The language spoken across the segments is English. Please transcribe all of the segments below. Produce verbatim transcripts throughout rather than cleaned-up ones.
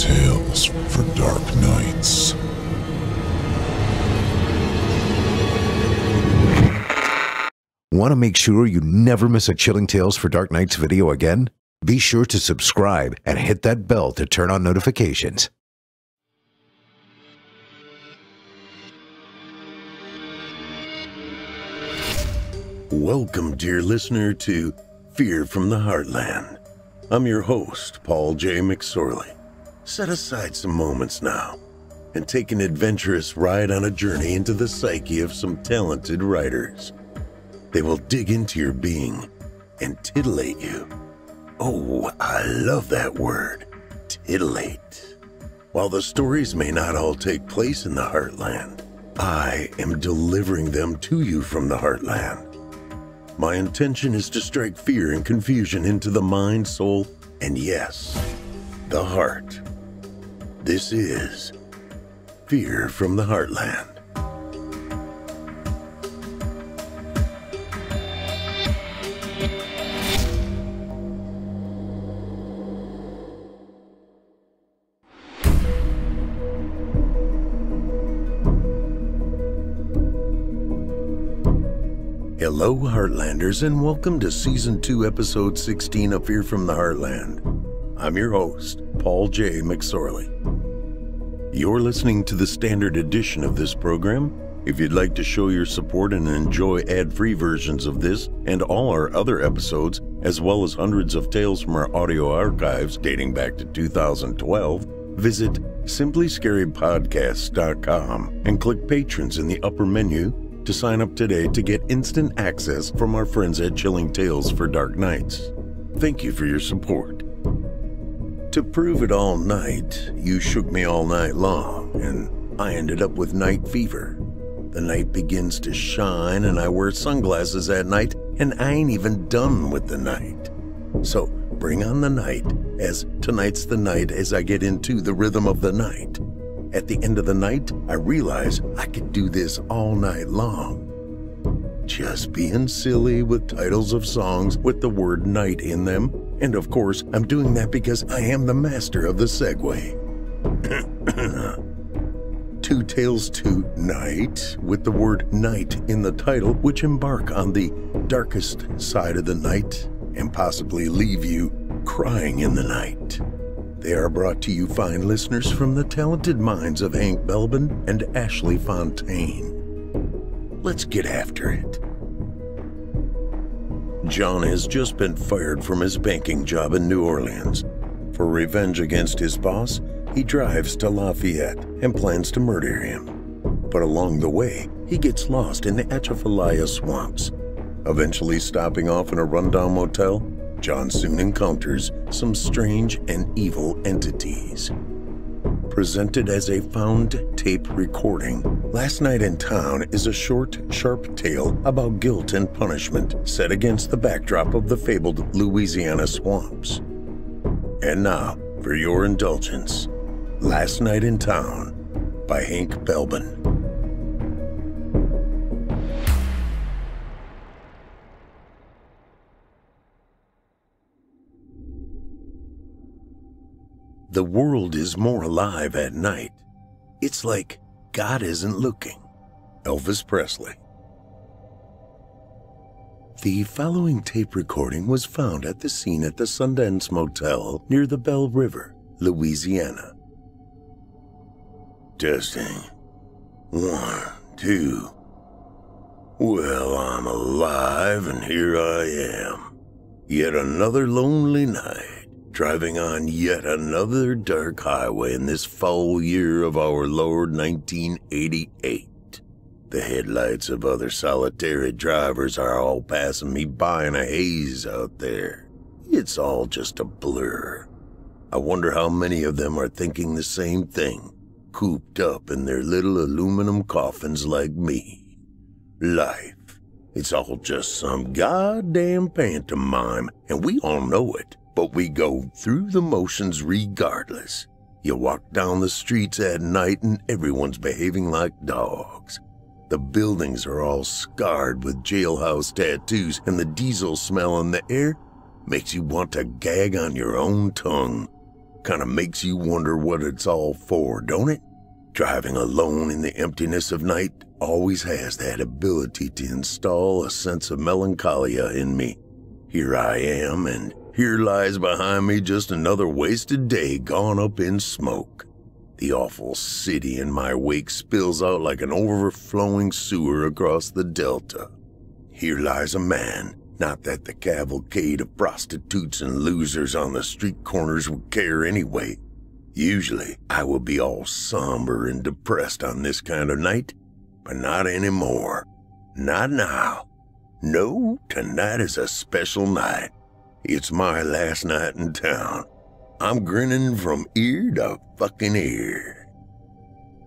Tales for Dark Nights. Want to make sure you never miss a Chilling Tales for Dark Nights video again? Be sure to subscribe and hit that bell to turn on notifications. Welcome, dear listener, to Fear from the Heartland. I'm your host, Paul J. McSorley. Set aside some moments now and take an adventurous ride on a journey into the psyche of some talented writers. They will dig into your being and titillate you. Oh, I love that word, titillate. While the stories may not all take place in the Heartland, I am delivering them to you from the Heartland. My intention is to strike fear and confusion into the mind, soul, and yes, the heart. This is Fear from the Heartland. Hello, Heartlanders, and welcome to Season two, Episode sixteen of Fear from the Heartland. I'm your host, Paul J. McSorley. You're listening to the standard edition of this program. If you'd like to show your support and enjoy ad-free versions of this and all our other episodes, as well as hundreds of tales from our audio archives dating back to two thousand twelve, visit simply scary podcast dot com and click Patrons in the upper menu to sign up today to get instant access from our friends at Chilling Tales for Dark Nights. Thank you for your support. To prove it all night, you shook me all night long, and I ended up with night fever. The night begins to shine, and I wear sunglasses at night, and I ain't even done with the night. So bring on the night, as tonight's the night as I get into the rhythm of the night. At the end of the night, I realized I could do this all night long. Just being silly with titles of songs with the word night in them. And of course, I'm doing that because I am the master of the segue. Two Tales to Night, with the word night in the title, which embark on the darkest side of the night and possibly leave you crying in the night. They are brought to you fine listeners from the talented minds of Hank Belbin and Ashley Fontaine. Let's get after it. John has just been fired from his banking job in New Orleans. For revenge against his boss, he drives to Lafayette and plans to murder him. But along the way, he gets lost in the Atchafalaya swamps. Eventually stopping off in a rundown motel, John soon encounters some strange and evil entities. Presented as a found tape recording, Last Night in Town is a short, sharp tale about guilt and punishment set against the backdrop of the fabled Louisiana swamps. And now, for your indulgence, Last Night in Town by Hank Belbin. The world is more alive at night. It's like God isn't looking. Elvis Presley. The following tape recording was found at the scene at the Sundance Motel near the Belle River, Louisiana. Testing. One, two. Well, I'm alive and here I am. Yet another lonely night. Driving on yet another dark highway in this foul year of our Lord nineteen eighty-eight. The headlights of other solitary drivers are all passing me by in a haze out there. It's all just a blur. I wonder how many of them are thinking the same thing, cooped up in their little aluminum coffins like me. Life, it's all just some goddamn pantomime, and we all know it. But we go through the motions regardless. You walk down the streets at night and everyone's behaving like dogs. The buildings are all scarred with jailhouse tattoos, and the diesel smell in the air makes you want to gag on your own tongue. Kind of makes you wonder what it's all for, don't it? Driving alone in the emptiness of night always has that ability to install a sense of melancholia in me. Here I am, and here lies behind me just another wasted day gone up in smoke. The awful city in my wake spills out like an overflowing sewer across the delta. Here lies a man. Not that the cavalcade of prostitutes and losers on the street corners would care anyway. Usually, I would be all somber and depressed on this kind of night, but not anymore. Not now. No, tonight is a special night. It's my last night in town. I'm grinning from ear to fucking ear.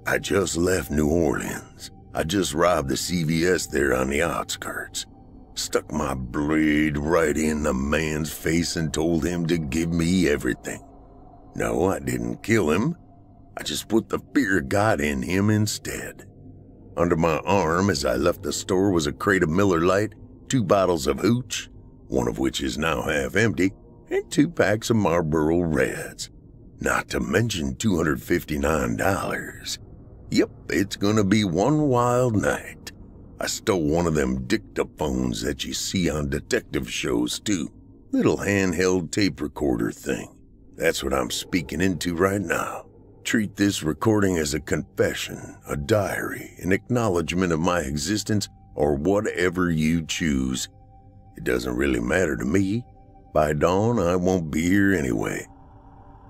I just left New Orleans. I just robbed the C V S there on the outskirts. Stuck my blade right in the man's face and told him to give me everything. No, I didn't kill him. I just put the fear of God in him instead. Under my arm as I left the store was a crate of Miller Lite, two bottles of hooch, one of which is now half empty, and two packs of Marlboro Reds. Not to mention two hundred fifty-nine dollars. Yep, it's gonna be one wild night. I stole one of them dictaphones that you see on detective shows, too. Little handheld tape recorder thing. That's what I'm speaking into right now. Treat this recording as a confession, a diary, an acknowledgement of my existence, or whatever you choose. It doesn't really matter to me. By dawn, I won't be here anyway.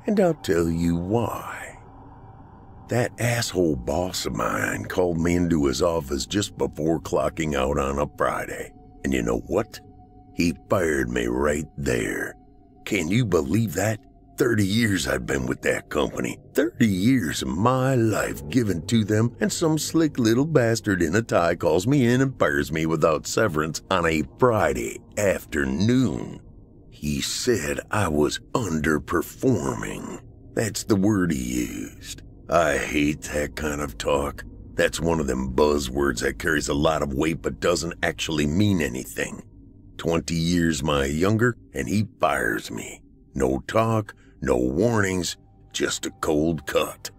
And I'll tell you why. That asshole boss of mine called me into his office just before clocking out on a Friday. And you know what? He fired me right there. Can you believe that? thirty years I've been with that company. thirty years of my life given to them, and some slick little bastard in a tie calls me in and fires me without severance on a Friday afternoon. He said I was underperforming. That's the word he used. I hate that kind of talk. That's one of them buzzwords that carries a lot of weight but doesn't actually mean anything. twenty years my younger, and he fires me. No talk, no warnings, just a cold cut.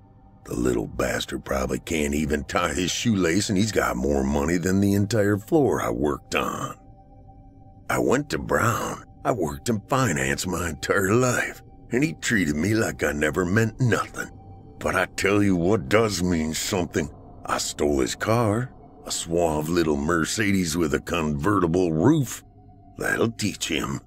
The little bastard probably can't even tie his shoelace, and he's got more money than the entire floor I worked on. I went to Brown. I worked in finance my entire life, and he treated me like I never meant nothing. But I tell you what does mean something. I stole his car, a suave little Mercedes with a convertible roof. That'll teach him.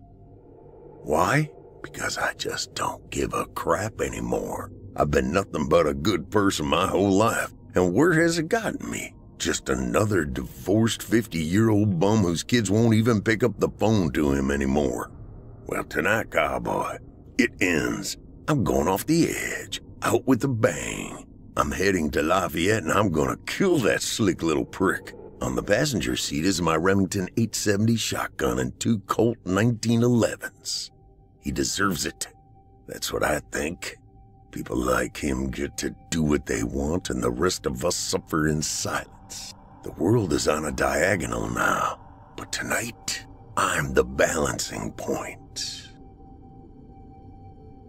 Why? Because I just don't give a crap anymore. I've been nothing but a good person my whole life, and where has it gotten me? Just another divorced fifty-year-old bum whose kids won't even pick up the phone to him anymore. Well, tonight, cowboy, it ends. I'm going off the edge. Out with a bang. I'm heading to Lafayette, and I'm gonna kill that slick little prick. On the passenger seat is my Remington eight seventy shotgun and two Colt nineteen elevens. He deserves it. That's what I think. People like him get to do what they want, and the rest of us suffer in silence. The world is on a diagonal now, but tonight, I'm the balancing point.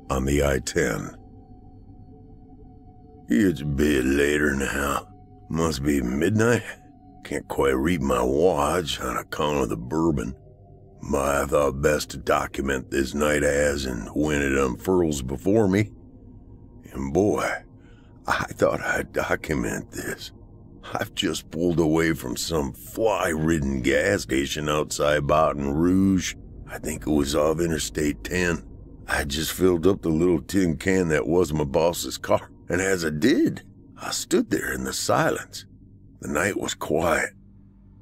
On the I ten. It's a bit later now. Must be midnight. Can't quite read my watch on account of the bourbon. But I thought best to document this night as and when it unfurls before me. And boy, I thought I'd document this. I've just pulled away from some fly-ridden gas station outside Baton Rouge. I think it was off Interstate ten. I just filled up the little tin can that was my boss's car. And as I did, I stood there in the silence. The night was quiet,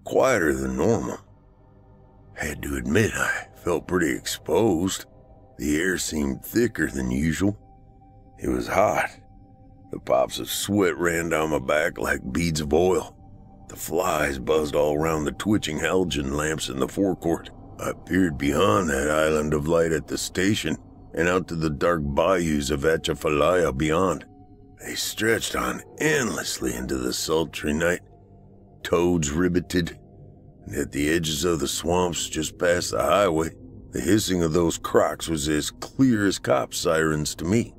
quieter than normal. Had to admit, I felt pretty exposed. The air seemed thicker than usual. It was hot. The pops of sweat ran down my back like beads of oil. The flies buzzed all around the twitching halogen lamps in the forecourt. I peered beyond that island of light at the station and out to the dark bayous of Atchafalaya beyond. They stretched on endlessly into the sultry night, toads riveted, and at the edges of the swamps just past the highway, the hissing of those crocs was as clear as cop sirens to me.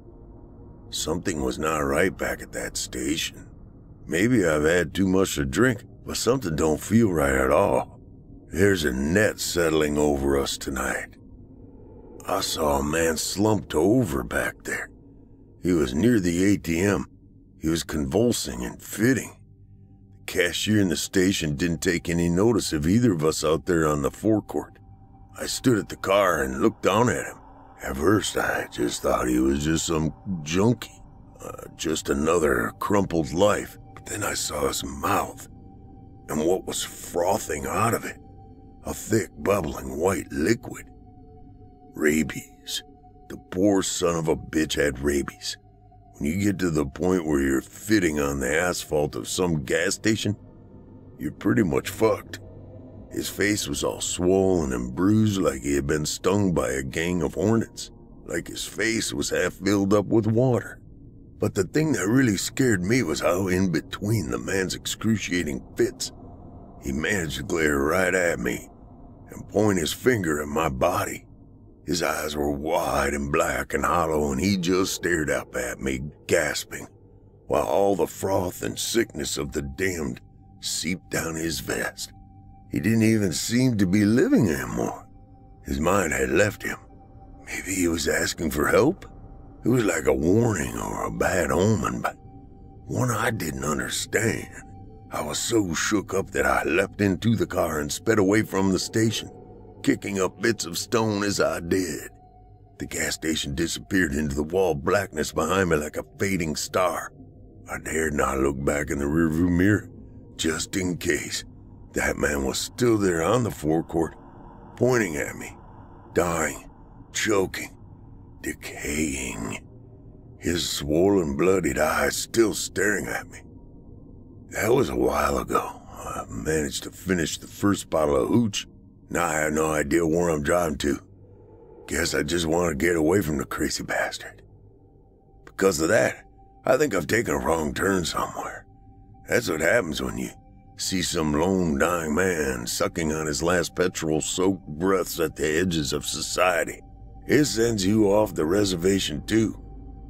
Something was not right back at that station. Maybe I've had too much to drink, but something don't feel right at all. There's a net settling over us tonight. I saw a man slumped over back there. He was near the A T M. He was convulsing and fitting. The cashier in the station didn't take any notice of either of us out there on the forecourt. I stood at the car and looked down at him. At first, I just thought he was just some junkie, uh, just another crumpled life. But then I saw his mouth and what was frothing out of it, a thick, bubbling white liquid. Rabies. The poor son of a bitch had rabies. When you get to the point where you're fitting on the asphalt of some gas station, you're pretty much fucked. His face was all swollen and bruised like he had been stung by a gang of hornets, like his face was half filled up with water. But the thing that really scared me was how in between the man's excruciating fits, he managed to glare right at me and point his finger at my body. His eyes were wide and black and hollow, and he just stared up at me, gasping, while all the froth and sickness of the damned seeped down his vest. He didn't even seem to be living anymore. His mind had left him. Maybe he was asking for help? It was like a warning or a bad omen, but one I didn't understand. I was so shook up that I leapt into the car and sped away from the station, kicking up bits of stone as I did. The gas station disappeared into the wall blackness behind me like a fading star. I dared not look back in the rearview mirror, just in case. That man was still there on the forecourt, pointing at me, dying, choking, decaying, his swollen, bloodied eyes still staring at me. That was a while ago. I managed to finish the first bottle of hooch. Now I have no idea where I'm driving to. Guess I just want to get away from the crazy bastard. Because of that, I think I've taken a wrong turn somewhere. That's what happens when you see some lone dying man sucking on his last petrol-soaked breaths at the edges of society. It sends you off the reservation too.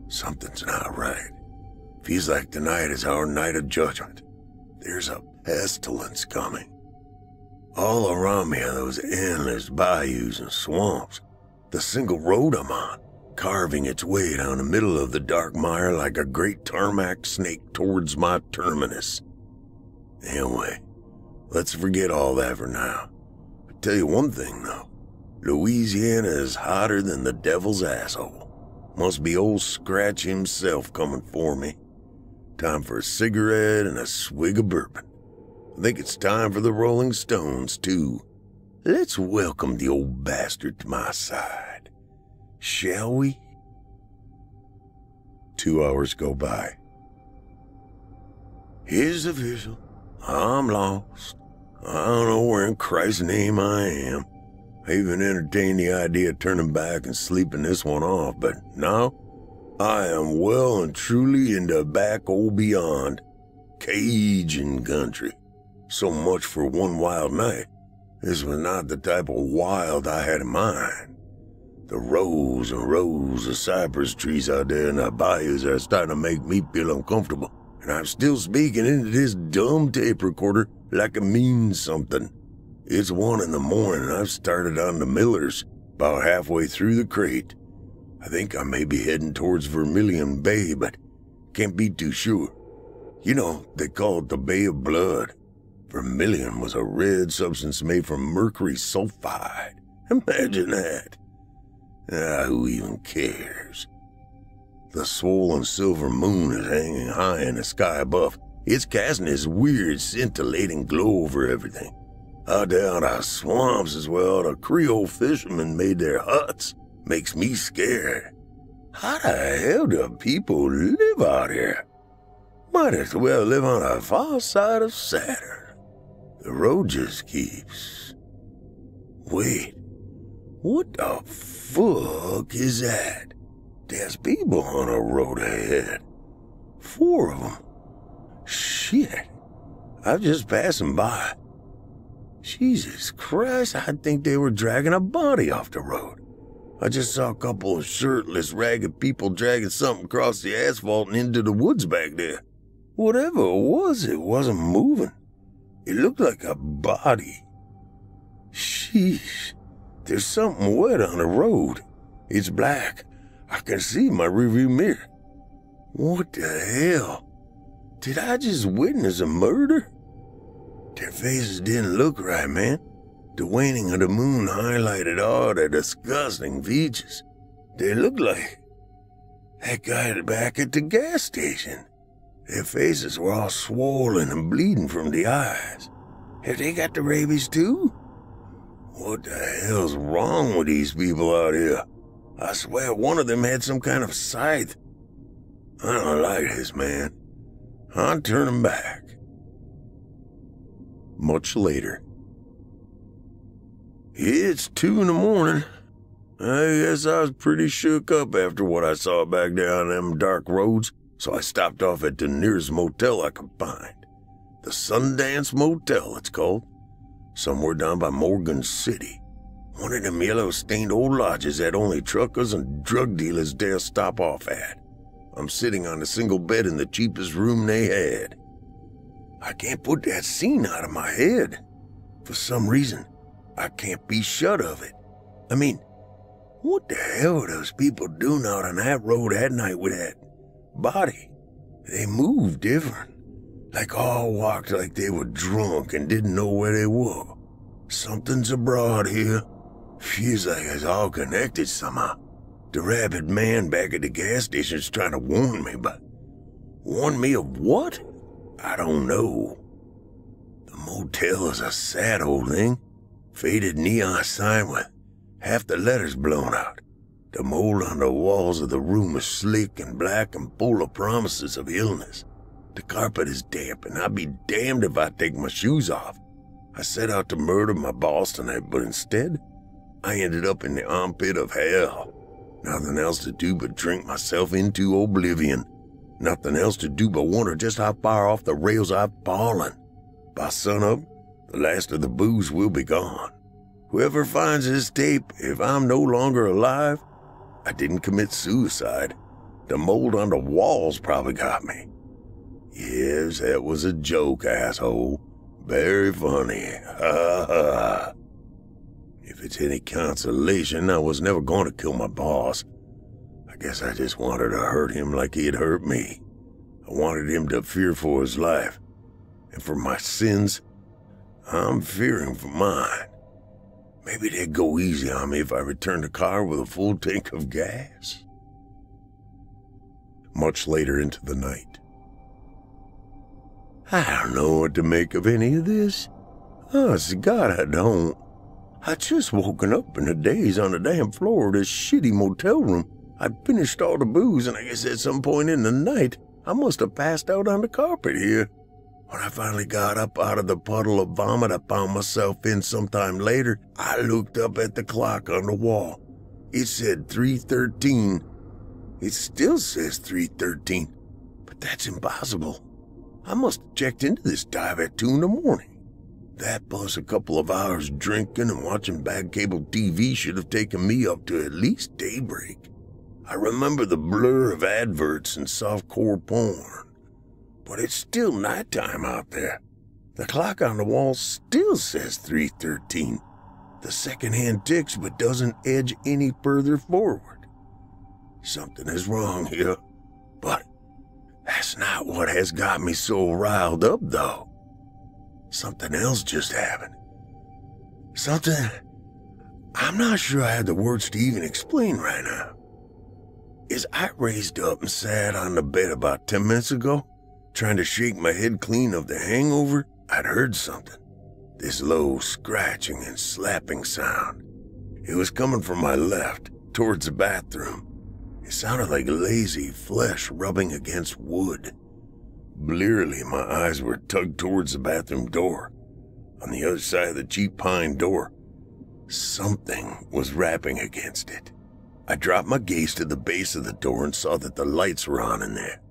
Something's not right. Feels like tonight is our night of judgment. There's a pestilence coming. All around me are those endless bayous and swamps. The single road I'm on, carving its way down the middle of the dark mire like a great tarmac snake towards my terminus. Anyway, let's forget all that for now. I'll tell you one thing, though. Louisiana is hotter than the devil's asshole. Must be old Scratch himself coming for me. Time for a cigarette and a swig of bourbon. I think it's time for the Rolling Stones, too. Let's welcome the old bastard to my side, shall we? Two hours go by. Here's the visual. I'm lost. I don't know where in Christ's name I am. I even entertained the idea of turning back and sleeping this one off, but now I am well and truly in the back old beyond, Cajun country. So much for one wild night. This was not the type of wild I had in mind. The rows and rows of cypress trees out there in the bayous are starting to make me feel uncomfortable. And I'm still speaking into this dumb tape recorder like it means something. It's one in the morning and I've started on the Millers, about halfway through the crate. I think I may be heading towards Vermilion Bay, but can't be too sure. You know, they call it the Bay of Blood. Vermilion was a red substance made from mercury sulfide. Imagine that. Ah, who even cares? The swollen silver moon is hanging high in the sky above. It's casting its weird scintillating glow over everything. Out there in our swamps is where all the Creole fishermen made their huts. Makes me scared. How the hell do people live out here? Might as well live on the far side of Saturn. The road just keeps... Wait, what the fuck is that? There's people on a road ahead. Four of them. Shit. I'm just passing by. Jesus Christ, I think they were dragging a body off the road. I just saw a couple of shirtless, ragged people dragging something across the asphalt and into the woods back there. Whatever it was, it wasn't moving. It looked like a body. Sheesh. There's something wet on the road. It's black. I can see my rearview mirror. What the hell? Did I just witness a murder? Their faces didn't look right, man. The waning of the moon highlighted all their disgusting features. They looked like that guy back at the gas station. Their faces were all swollen and bleeding from the eyes. Have they got the rabies too? What the hell's wrong with these people out here? I swear one of them had some kind of scythe. I don't like this, man. I'll turn him back. Much later. It's two in the morning. I guess I was pretty shook up after what I saw back there on them dark roads, so I stopped off at the nearest motel I could find. The Sundance Motel, it's called. Somewhere down by Morgan City. One of them yellow-stained old lodges that only truckers and drug dealers dare stop off at. I'm sitting on a single bed in the cheapest room they had. I can't put that scene out of my head. For some reason, I can't be shut of it. I mean, what the hell are those people doing out on that road that night with that body? They moved different. Like all walked like they were drunk and didn't know where they were. Something's abroad here. Feels like it's all connected somehow. The rabid man back at the gas station's trying to warn me, but... warn me of what? I don't know. The motel is a sad old thing. Faded neon sign with half the letters blown out. The mold on the walls of the room is slick and black and full of promises of illness. The carpet is damp, and I'd be damned if I take my shoes off. I set out to murder my boss tonight, but instead, I ended up in the armpit of hell. Nothing else to do but drink myself into oblivion. Nothing else to do but wonder just how far off the rails I've fallen. By sunup, the last of the booze will be gone. Whoever finds this tape, if I'm no longer alive, I didn't commit suicide. The mold on the walls probably got me. Yes, that was a joke, asshole. Very funny. Ha ha. If it's any consolation, I was never going to kill my boss. I guess I just wanted to hurt him like he had hurt me. I wanted him to fear for his life. And for my sins, I'm fearing for mine. Maybe they'd go easy on me if I returned the car with a full tank of gas. Much later into the night. I don't know what to make of any of this. Honest to God, I don't. I just woken up in the daze on the damn floor of this shitty motel room. I finished all the booze, and I guess at some point in the night, I must have passed out on the carpet here. When I finally got up out of the puddle of vomit I found myself in sometime later, I looked up at the clock on the wall. It said three thirteen. It still says three thirteen, but that's impossible. I must have checked into this dive at two in the morning. That plus a couple of hours drinking and watching bad cable T V should have taken me up to at least daybreak. I remember the blur of adverts and softcore porn. But it's still nighttime out there. The clock on the wall still says three thirteen. The second hand ticks but doesn't edge any further forward. Something is wrong here, but... that's not what has got me so riled up, though. Something else just happened. Something I'm not sure I had the words to even explain right now. As I raised up and sat on the bed about ten minutes ago, trying to shake my head clean of the hangover, I'd heard something. This low scratching and slapping sound. It was coming from my left, towards the bathroom. It sounded like lazy flesh rubbing against wood. Blearily, my eyes were tugged towards the bathroom door. On the other side of the cheap pine door, something was rapping against it. I dropped my gaze to the base of the door and saw that the lights were on in there.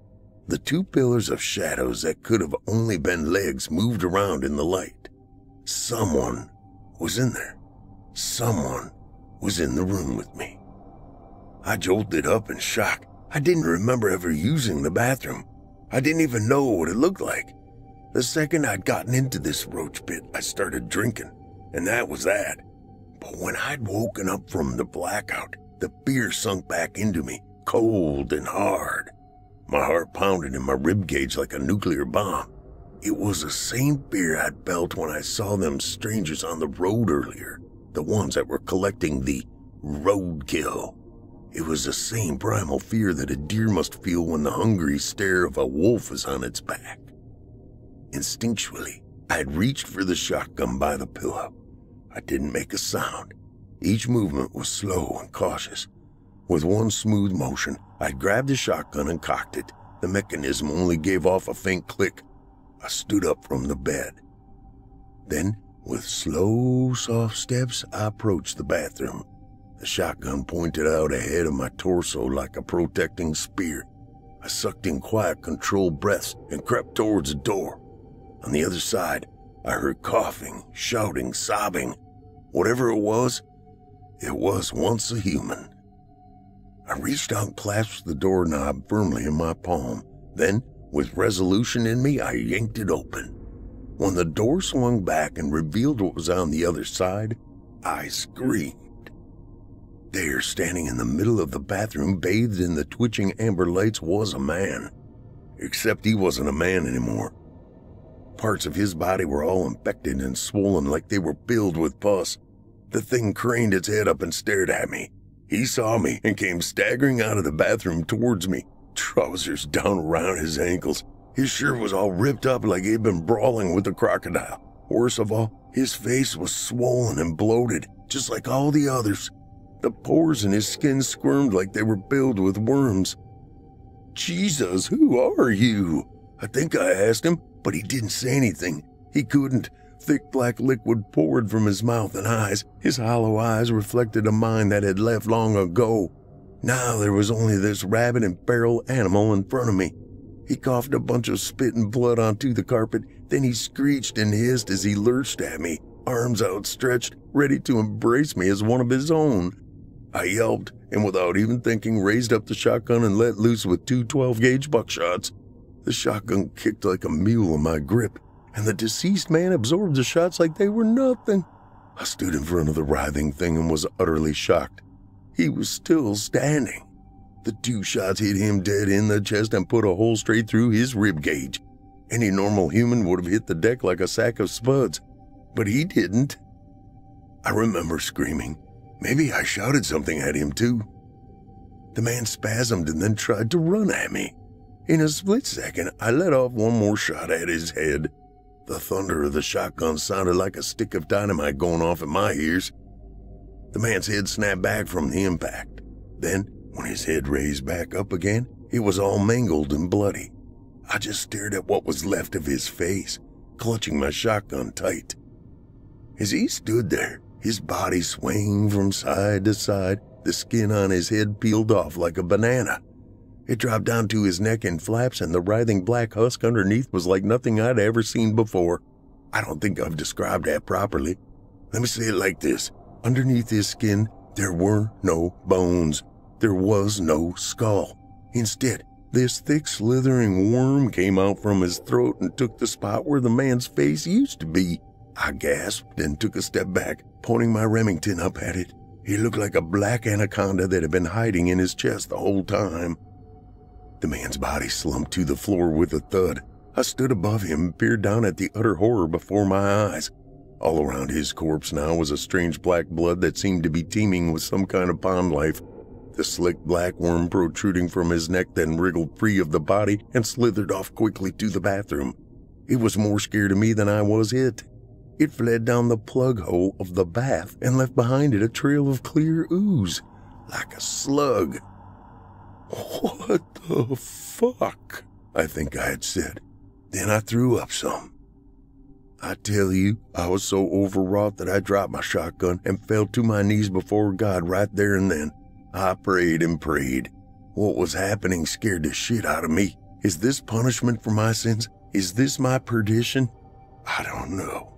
The two pillars of shadows that could have only been legs moved around in the light. Someone was in there. Someone was in the room with me. I jolted up in shock. I didn't remember ever using the bathroom. I didn't even know what it looked like. The second I'd gotten into this roach pit, I started drinking, and that was that. But when I'd woken up from the blackout, the fear sunk back into me, cold and hard. My heart pounded in my ribcage like a nuclear bomb. It was the same fear I'd felt when I saw them strangers on the road earlier, the ones that were collecting the roadkill. It was the same primal fear that a deer must feel when the hungry stare of a wolf is on its back. Instinctually, I had reached for the shotgun by the pillow. I didn't make a sound. Each movement was slow and cautious. With one smooth motion, I grabbed the shotgun and cocked it. The mechanism only gave off a faint click. I stood up from the bed. Then, with slow, soft steps, I approached the bathroom. The shotgun pointed out ahead of my torso like a protecting spear. I sucked in quiet, controlled breaths and crept towards the door. On the other side, I heard coughing, shouting, sobbing. Whatever it was, it was once a human. I reached out and clasped the doorknob firmly in my palm. Then, with resolution in me, I yanked it open. When the door swung back and revealed what was on the other side, I screamed. There, standing in the middle of the bathroom, bathed in the twitching amber lights, was a man. Except he wasn't a man anymore. Parts of his body were all infected and swollen like they were filled with pus. The thing craned its head up and stared at me. He saw me and came staggering out of the bathroom towards me, trousers down around his ankles. His shirt was all ripped up like he'd been brawling with a crocodile. Worst of all, his face was swollen and bloated, just like all the others. The pores in his skin squirmed like they were filled with worms. "Jesus, who are you?" I think I asked him, but he didn't say anything. He couldn't. Thick black liquid poured from his mouth and eyes. His hollow eyes reflected a mind that had left long ago. Now there was only this rabid and feral animal in front of me. He coughed a bunch of spit and blood onto the carpet, then he screeched and hissed as he lurched at me, arms outstretched, ready to embrace me as one of his own. I yelped, and without even thinking, raised up the shotgun and let loose with two twelve-gauge buckshots. The shotgun kicked like a mule in my grip, and the deceased man absorbed the shots like they were nothing. I stood in front of the writhing thing and was utterly shocked. He was still standing. The two shots hit him dead in the chest and put a hole straight through his ribcage. Any normal human would have hit the deck like a sack of spuds, but he didn't. I remember screaming. Maybe I shouted something at him too. The man spasmed and then tried to run at me. In a split second, I let off one more shot at his head. The thunder of the shotgun sounded like a stick of dynamite going off in my ears. The man's head snapped back from the impact. Then, when his head raised back up again, it was all mangled and bloody. I just stared at what was left of his face, clutching my shotgun tight. As he stood there, his body swaying from side to side, the skin on his head peeled off like a banana. It dropped down to his neck and flaps, and the writhing black husk underneath was like nothing I'd ever seen before. I don't think I've described that properly. Let me say it like this. Underneath his skin, there were no bones. There was no skull. Instead, this thick, slithering worm came out from his throat and took the spot where the man's face used to be. I gasped and took a step back, pointing my Remington up at it. He looked like a black anaconda that had been hiding in his chest the whole time. The man's body slumped to the floor with a thud. I stood above him and peered down at the utter horror before my eyes. All around his corpse now was a strange black blood that seemed to be teeming with some kind of pond life. The slick black worm protruding from his neck then wriggled free of the body and slithered off quickly to the bathroom. It was more scared of me than I was it. It fled down the plug hole of the bath and left behind it a trail of clear ooze, like a slug. "What the fuck?" I think I had said. Then I threw up some. I tell you, I was so overwrought that I dropped my shotgun and fell to my knees before God right there and then. I prayed and prayed. What was happening scared the shit out of me. Is this punishment for my sins? Is this my perdition? I don't know.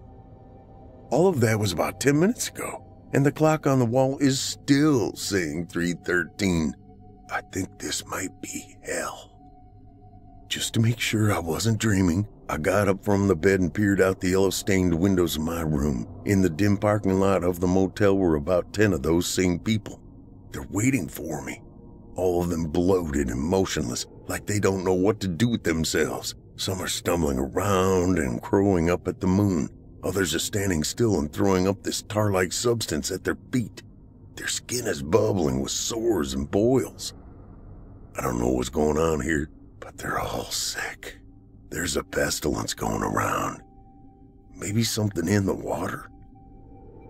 All of that was about ten minutes ago. and the clock on the wall is still saying three thirteen. I think this might be hell. Just to make sure I wasn't dreaming, I got up from the bed and peered out the yellow-stained windows of my room. In the dim parking lot of the motel were about ten of those same people. They're waiting for me. All of them bloated and motionless, like they don't know what to do with themselves. Some are stumbling around and crowing up at the moon. Others are standing still and throwing up this tar-like substance at their feet. Their skin is bubbling with sores and boils. I don't know what's going on here, but they're all sick. There's a pestilence going around. Maybe something in the water.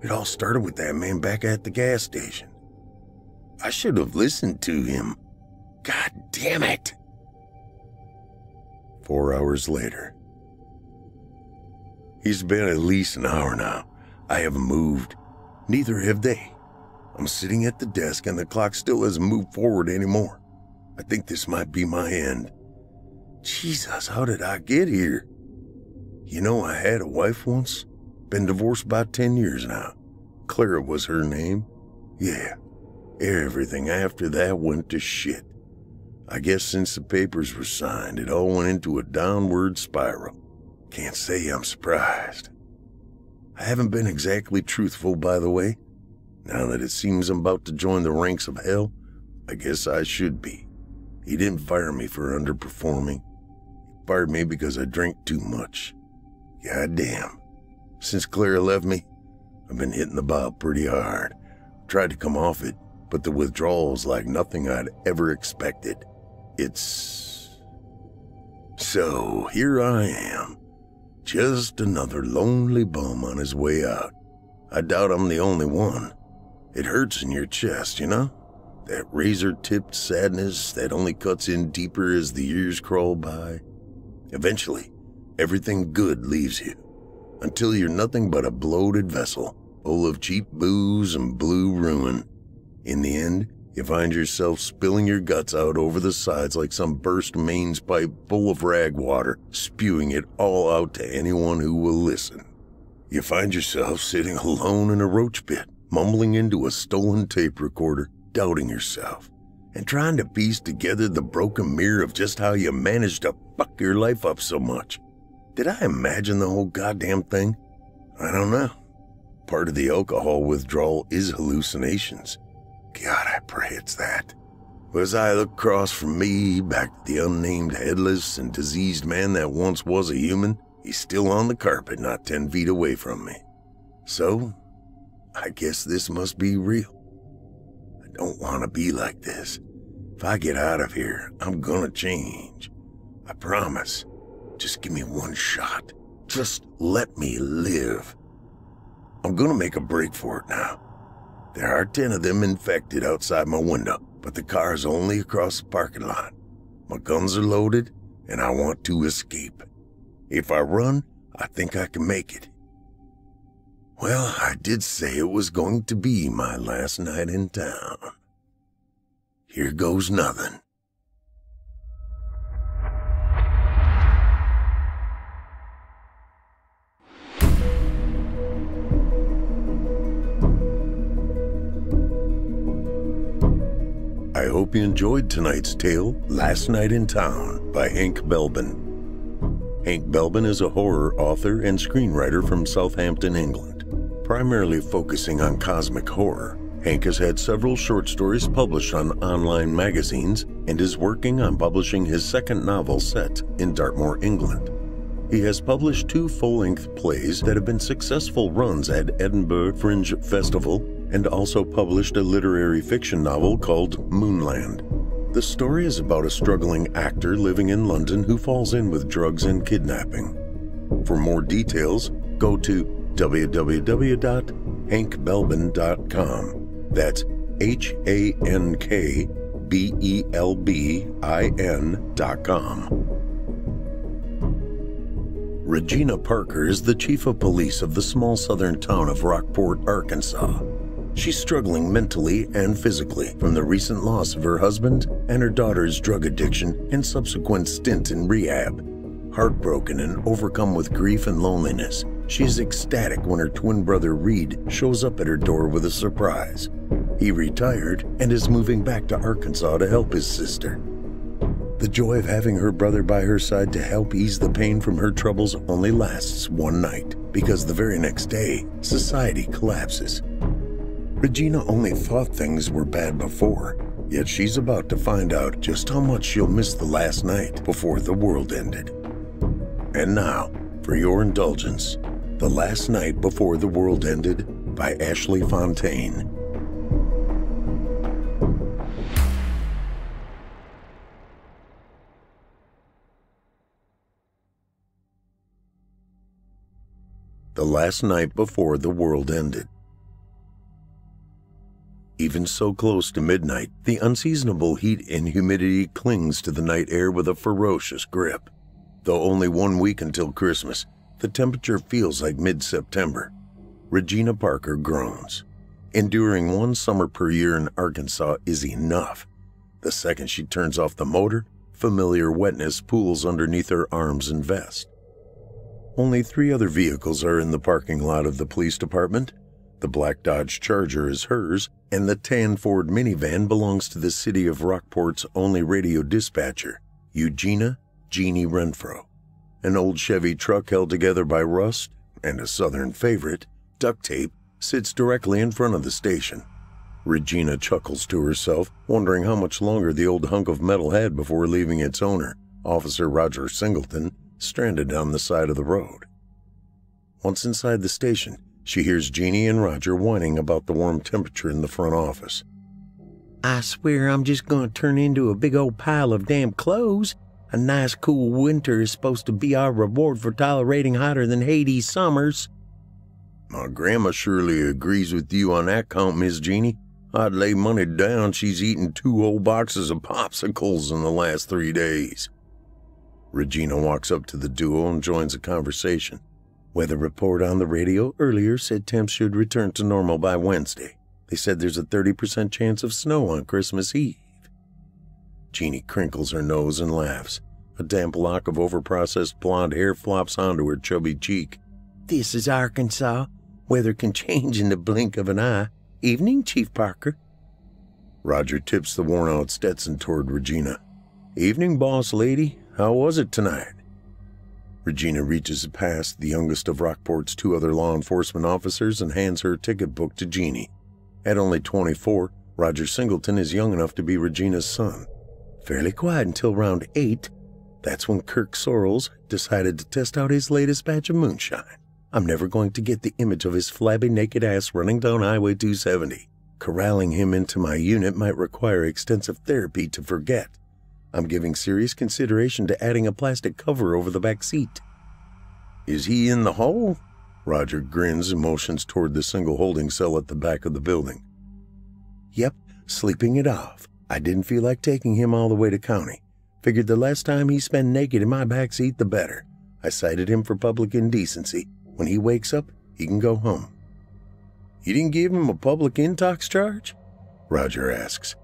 It all started with that man back at the gas station. I should have listened to him. God damn it! Four hours later. It's been at least an hour now. I haven't moved. Neither have they. I'm sitting at the desk and the clock still hasn't moved forward anymore. I think this might be my end. Jesus, how did I get here? You know, I had a wife once. Been divorced about ten years now. Clara was her name. Yeah. Everything after that went to shit. I guess since the papers were signed, it all went into a downward spiral. Can't say I'm surprised. I haven't been exactly truthful, by the way. Now that it seems I'm about to join the ranks of hell, I guess I should be. He didn't fire me for underperforming. He fired me because I drank too much. Goddamn. Since Clara left me, I've been hitting the bob pretty hard. Tried to come off it, but the withdrawal's like nothing I'd ever expected. It's... So, here I am. Just another lonely bum on his way out. I doubt I'm the only one. It hurts in your chest, you know? That razor-tipped sadness that only cuts in deeper as the years crawl by. Eventually, everything good leaves you, until you're nothing but a bloated vessel, full of cheap booze and blue ruin. In the end, you find yourself spilling your guts out over the sides like some burst mains pipe full of rag water, spewing it all out to anyone who will listen. You find yourself sitting alone in a roach pit, mumbling into a stolen tape recorder, doubting yourself, and trying to piece together the broken mirror of just how you managed to fuck your life up so much. Did I imagine the whole goddamn thing? I don't know. Part of the alcohol withdrawal is hallucinations. God, I pray it's that. But as I look across from me, back to the unnamed headless and diseased man that once was a human, he's still on the carpet not ten feet away from me. So, I guess this must be real. I don't want to be like this. If I get out of here, I'm gonna change. I promise. Just give me one shot. Just let me live. I'm gonna make a break for it now. There are ten of them infected outside my window, but the car's only across the parking lot. My guns are loaded, and I want to escape. If I run, I think I can make it. Well, I did say it was going to be my last night in town. Here goes nothing. I hope you enjoyed tonight's tale, Last Night in Town, by Hank Belbin. Hank Belbin is a horror author and screenwriter from Southampton, England. Primarily focusing on cosmic horror, Hank has had several short stories published on online magazines and is working on publishing his second novel set in Dartmoor, England. He has published two full-length plays that have been successful runs at Edinburgh Fringe Festival, and also published a literary fiction novel called Moonland. The story is about a struggling actor living in London who falls in with drugs and kidnapping. For more details, go to w w w dot hank belbin dot com. That's H A N K B E L B I N dot com. Regina Parker is the chief of police of the small southern town of Rockport, Arkansas. She's struggling mentally and physically from the recent loss of her husband and her daughter's drug addiction and subsequent stint in rehab. Heartbroken and overcome with grief and loneliness, She's ecstatic when her twin brother Reed shows up at her door with a surprise. He retired and is moving back to Arkansas to help his sister. The joy of having her brother by her side to help ease the pain from her troubles only lasts one night, because the very next day, society collapses. Regina only thought things were bad before, yet she's about to find out just how much she'll miss the last night before the world ended. And now, for your indulgence, The Last Night Before the World Ended by Ashley Fontaine. The Last Night Before the World Ended. Even so close to midnight, the unseasonable heat and humidity clings to the night air with a ferocious grip. Though only one week until Christmas, the temperature feels like mid-September. Regina Parker groans. Enduring one summer per year in Arkansas is enough. The second she turns off the motor, familiar wetness pools underneath her arms and vest. Only three other vehicles are in the parking lot of the police department. The black Dodge Charger is hers, and the tan Ford minivan belongs to the city of Rockport's only radio dispatcher, Eugenia Jeannie Renfro. An old Chevy truck held together by rust and a southern favorite, duct tape, sits directly in front of the station. Regina chuckles to herself, wondering how much longer the old hunk of metal had before leaving its owner, Officer Roger Singleton, stranded down the side of the road. Once inside the station, she hears Jeannie and Roger whining about the warm temperature in the front office. I swear I'm just gonna turn into a big old pile of damn clothes. A nice cool winter is supposed to be our reward for tolerating hotter than Hades summers. My grandma surely agrees with you on that count, Miss Jeannie. I'd lay money down she's eaten two whole boxes of popsicles in the last three days. Regina walks up to the duo and joins the conversation. Weather report on the radio earlier said temps should return to normal by Wednesday. They said there's a thirty percent chance of snow on Christmas Eve. Jeannie crinkles her nose and laughs. A damp lock of overprocessed blonde hair flops onto her chubby cheek. This is Arkansas. Weather can change in the blink of an eye. Evening, Chief Parker. Roger tips the worn-out Stetson toward Regina. Evening, boss lady. How was it tonight? Regina reaches past the youngest of Rockport's two other law enforcement officers and hands her ticket book to Jeannie. At only twenty-four, Roger Singleton is young enough to be Regina's son. Fairly quiet until round eight. That's when Kirk Sorrells decided to test out his latest batch of moonshine. I'm never going to get the image of his flabby naked ass running down Highway two seventy. Corralling him into my unit might require extensive therapy to forget. I'm giving serious consideration to adding a plastic cover over the back seat. Is he in the hole? Roger grins and motions toward the single holding cell at the back of the building. Yep, sleeping it off. I didn't feel like taking him all the way to county. Figured the less time he spent naked in my back seat, the better. I cited him for public indecency. When he wakes up, he can go home. You didn't give him a public intox charge? Roger asks.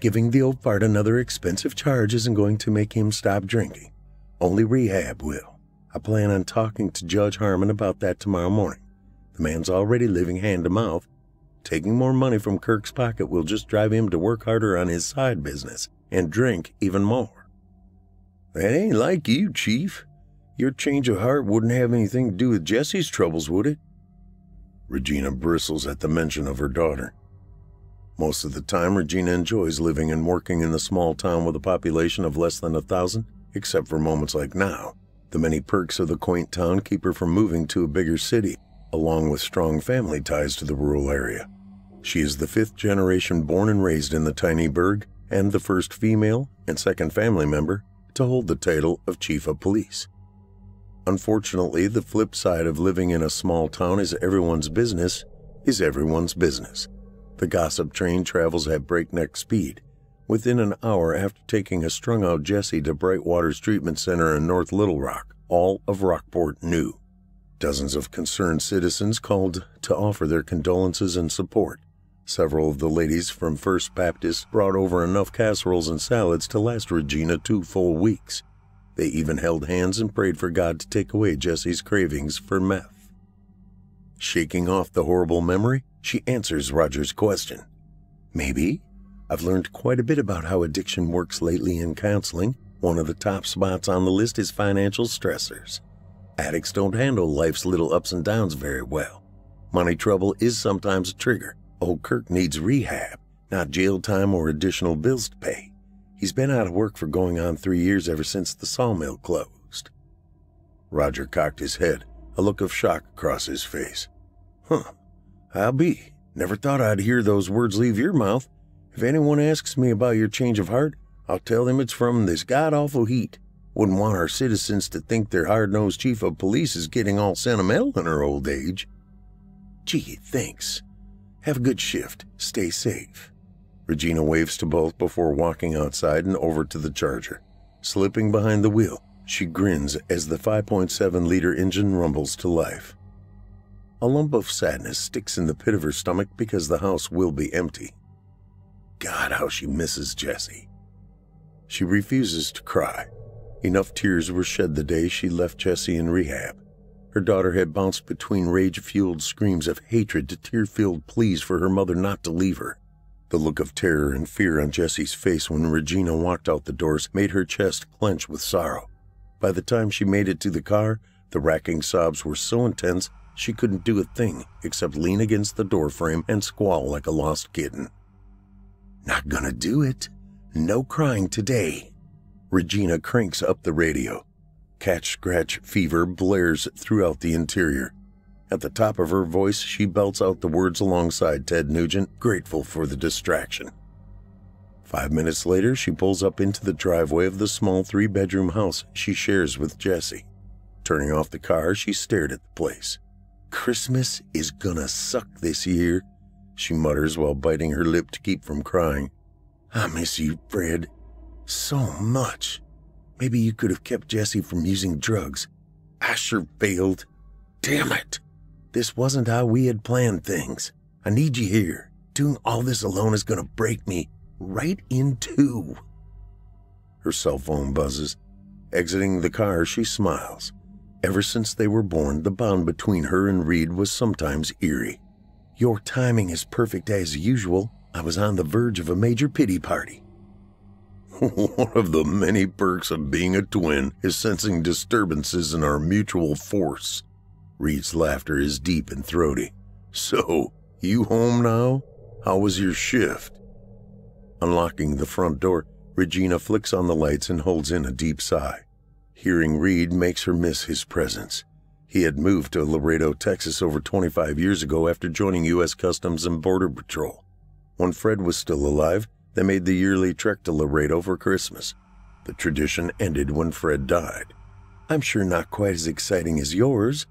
Giving the old fart another expensive charge isn't going to make him stop drinking. Only rehab will. I plan on talking to Judge Harmon about that tomorrow morning. The man's already living hand-to-mouth. Taking more money from Kirk's pocket will just drive him to work harder on his side business and drink even more. That ain't like you, Chief. Your change of heart wouldn't have anything to do with Jesse's troubles, would it? Regina bristles at the mention of her daughter. Most of the time, Regina enjoys living and working in the small town with a population of less than a thousand, except for moments like now. The many perks of the quaint town keep her from moving to a bigger city, along with strong family ties to the rural area. She is the fifth generation born and raised in the tiny burg, and the first female and second family member to hold the title of Chief of Police. Unfortunately, the flip side of living in a small town is everyone's business is everyone's business. The gossip train travels at breakneck speed. Within an hour after taking a strung-out Jesse to Brightwater's treatment center in North Little Rock, all of Rockport knew. Dozens of concerned citizens called to offer their condolences and support. Several of the ladies from First Baptist brought over enough casseroles and salads to last Regina two full weeks. They even held hands and prayed for God to take away Jesse's cravings for meth. Shaking off the horrible memory, she answers Roger's question. Maybe. I've learned quite a bit about how addiction works lately in counseling. One of the top spots on the list is financial stressors. Addicts don't handle life's little ups and downs very well. Money trouble is sometimes a trigger. Old Kirk needs rehab, not jail time or additional bills to pay. He's been out of work for going on three years ever since the sawmill closed. Roger cocked his head, a look of shock across his face. Huh, I'll be. Never thought I'd hear those words leave your mouth. If anyone asks me about your change of heart, I'll tell them it's from this god-awful heat. Wouldn't want our citizens to think their hard-nosed chief of police is getting all sentimental in her old age. Gee, thanks. Have a good shift. Stay safe. Regina waves to both before walking outside and over to the Charger. Slipping behind the wheel, she grins as the five point seven liter engine rumbles to life. A lump of sadness sticks in the pit of her stomach because the house will be empty. God, how she misses Jesse. She refuses to cry. Enough tears were shed the day she left Jesse in rehab. Her daughter had bounced between rage-fueled screams of hatred to tear-filled pleas for her mother not to leave her. The look of terror and fear on Jesse's face when Regina walked out the doors made her chest clench with sorrow. By the time she made it to the car, the racking sobs were so intense she couldn't do a thing except lean against the doorframe and squall like a lost kitten. Not gonna do it. No crying today. Regina cranks up the radio. Catch-scratch fever blares throughout the interior. At the top of her voice, she belts out the words alongside Ted Nugent, grateful for the distraction. Five minutes later, she pulls up into the driveway of the small three-bedroom house she shares with Jesse. Turning off the car, she stared at the place. Christmas is gonna suck this year, she mutters while biting her lip to keep from crying. I miss you, Fred. So much. Maybe you could have kept Jesse from using drugs. I sure failed. Damn it. This wasn't how we had planned things. I need you here. Doing all this alone is going to break me right in two. Her cell phone buzzes. Exiting the car, she smiles. Ever since they were born, the bond between her and Reed was sometimes eerie. Your timing is perfect as usual. I was on the verge of a major pity party. One of the many perks of being a twin is sensing disturbances in our mutual force. Reed's laughter is deep and throaty. So, you home now? How was your shift? Unlocking the front door, Regina flicks on the lights and holds in a deep sigh. Hearing Reed makes her miss his presence. He had moved to Laredo, Texas over twenty-five years ago after joining U S Customs and Border Patrol. When Fred was still alive, they made the yearly trek to Laredo for Christmas. The tradition ended when Fred died. I'm sure not quite as exciting as yours.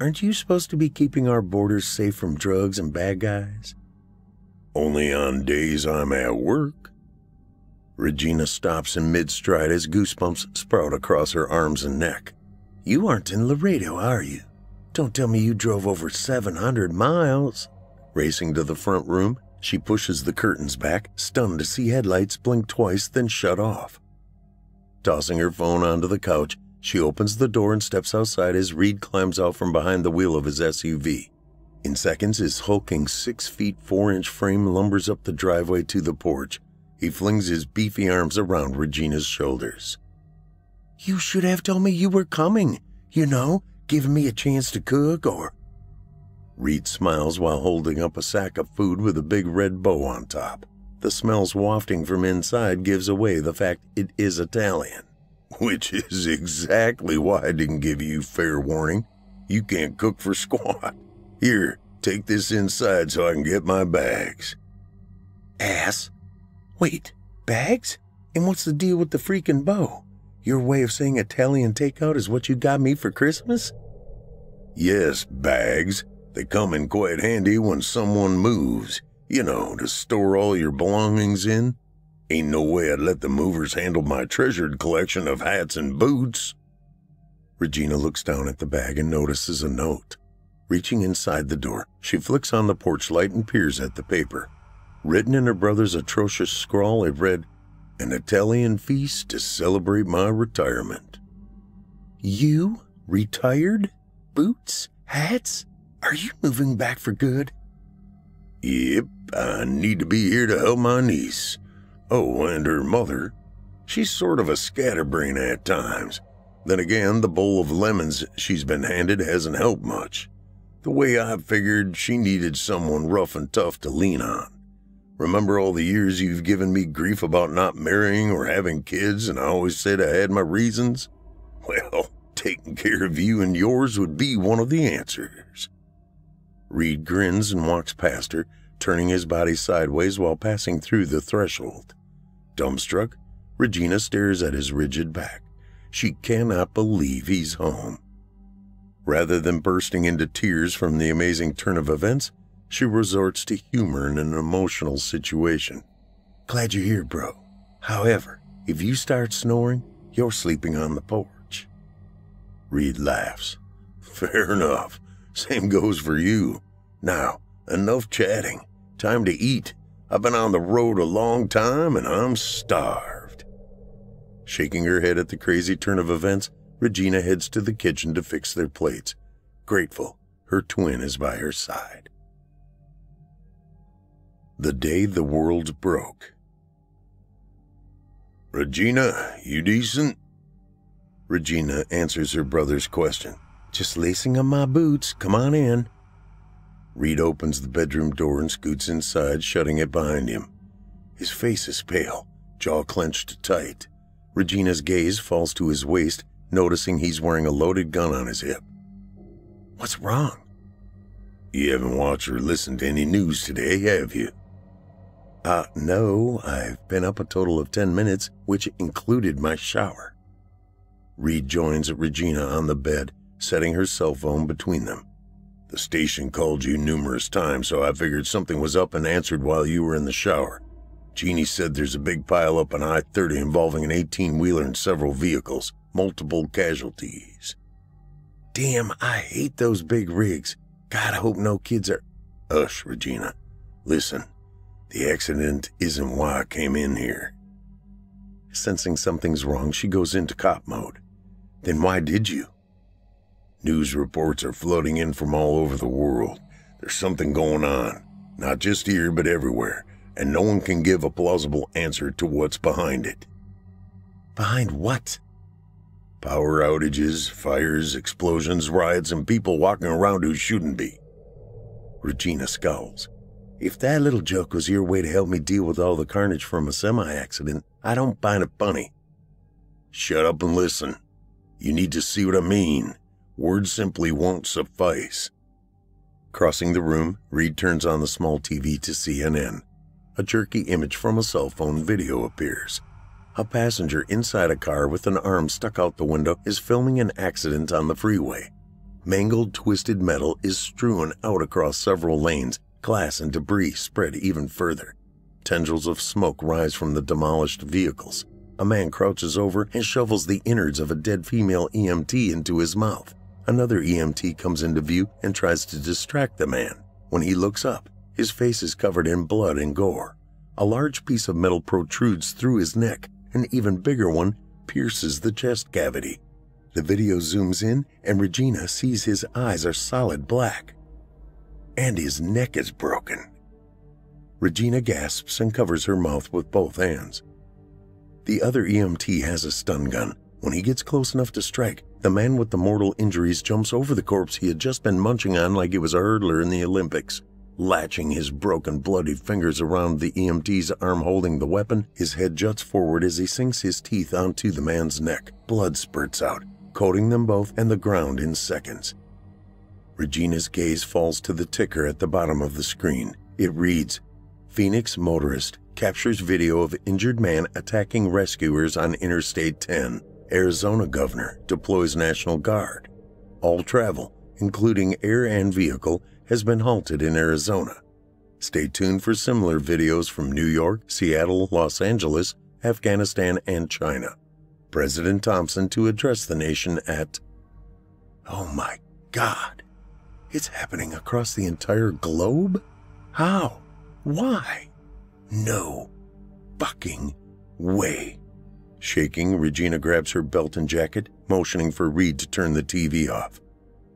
Aren't you supposed to be keeping our borders safe from drugs and bad guys? Only on days I'm at work. Regina stops in mid-stride as goosebumps sprout across her arms and neck. You aren't in Laredo, are you? Don't tell me you drove over seven hundred miles. Racing to the front room, she pushes the curtains back, stunned to see headlights blink twice, then shut off. Tossing her phone onto the couch, she opens the door and steps outside as Reed climbs out from behind the wheel of his S U V. In seconds, his hulking six feet four inch frame lumbers up the driveway to the porch. He flings his beefy arms around Regina's shoulders. You should have told me you were coming, you know, giving me a chance to cook or... Reed smiles while holding up a sack of food with a big red bow on top. The smells wafting from inside gives away the fact it is Italian. Which is exactly why I didn't give you fair warning. You can't cook for squat. Here, take this inside so I can get my bags. Ass. Wait, bags? And what's the deal with the freaking bow? Your way of saying Italian takeout is what you got me for Christmas? Yes, bags. They come in quite handy when someone moves, you know, to store all your belongings in. Ain't no way I'd let the movers handle my treasured collection of hats and boots. Regina looks down at the bag and notices a note. Reaching inside the door, she flicks on the porch light and peers at the paper. Written in her brother's atrocious scrawl, it read, An Italian feast to celebrate my retirement. You retired? Boots? Hats? Are you moving back for good? Yep, I need to be here to help my niece. Oh, and her mother. She's sort of a scatterbrain at times. Then again, the bowl of lemons she's been handed hasn't helped much. The way I figured, she needed someone rough and tough to lean on. Remember all the years you've given me grief about not marrying or having kids, and I always said I had my reasons? Well, taking care of you and yours would be one of the answers. Reed grins and walks past her, turning his body sideways while passing through the threshold. Dumbstruck, Regina stares at his rigid back. She cannot believe he's home. Rather than bursting into tears from the amazing turn of events, she resorts to humor in an emotional situation. Glad you're here, bro. However, if you start snoring, you're sleeping on the porch. Reed laughs. Fair enough. Same goes for you. Now, enough chatting. Time to eat. I've been on the road a long time and I'm starved. Shaking her head at the crazy turn of events, Regina heads to the kitchen to fix their plates, grateful her twin is by her side. The Day the World Broke. Regina, you decent? Regina answers her brother's question. Just lacing up my boots. Come on in. Reed opens the bedroom door and scoots inside, shutting it behind him. His face is pale, jaw clenched tight. Regina's gaze falls to his waist, noticing he's wearing a loaded gun on his hip. What's wrong? You haven't watched or listened to any news today, have you? Uh, no, I've been up a total of ten minutes, which included my shower. Reed joins Regina on the bed, setting her cell phone between them. The station called you numerous times, so I figured something was up and answered while you were in the shower. Jeannie said there's a big pileup on I thirty involving an eighteen-wheeler and several vehicles. Multiple casualties. Damn, I hate those big rigs. God, I hope no kids are... Hush, Regina. Listen, the accident isn't why I came in here. Sensing something's wrong, she goes into cop mode. Then why did you? News reports are flooding in from all over the world. There's something going on. Not just here, but everywhere. And no one can give a plausible answer to what's behind it. Behind what? Power outages, fires, explosions, riots, and people walking around who shouldn't be. Regina scowls. If that little joke was your way to help me deal with all the carnage from a semi-accident, I don't find it funny. Shut up and listen. You need to see what I mean. Words simply won't suffice. Crossing the room, Reed turns on the small T V to C N N. A jerky image from a cell phone video appears. A passenger inside a car with an arm stuck out the window is filming an accident on the freeway. Mangled, twisted metal is strewn out across several lanes, glass and debris spread even further. Tendrils of smoke rise from the demolished vehicles. A man crouches over and shovels the innards of a dead female E M T into his mouth. Another E M T comes into view and tries to distract the man. When he looks up, his face is covered in blood and gore. A large piece of metal protrudes through his neck. An even bigger one pierces the chest cavity. The video zooms in, and Regina sees his eyes are solid black. And his neck is broken. Regina gasps and covers her mouth with both hands. The other E M T has a stun gun. When he gets close enough to strike, the man with the mortal injuries jumps over the corpse he had just been munching on like he was a hurdler in the Olympics. Latching his broken, bloodied fingers around the E M T's arm holding the weapon, his head juts forward as he sinks his teeth onto the man's neck. Blood spurts out, coating them both and the ground in seconds. Regina's gaze falls to the ticker at the bottom of the screen. It reads, Phoenix motorist captures video of injured man attacking rescuers on Interstate ten. Arizona governor deploys National Guard. All travel, including air and vehicle, has been halted in Arizona. Stay tuned for similar videos from New York, Seattle, Los Angeles, Afghanistan, and China. President Thompson to address the nation at... Oh my God! It's happening across the entire globe? How? Why? No fucking way. Shaking, Regina grabs her belt and jacket, motioning for Reed to turn the T V off.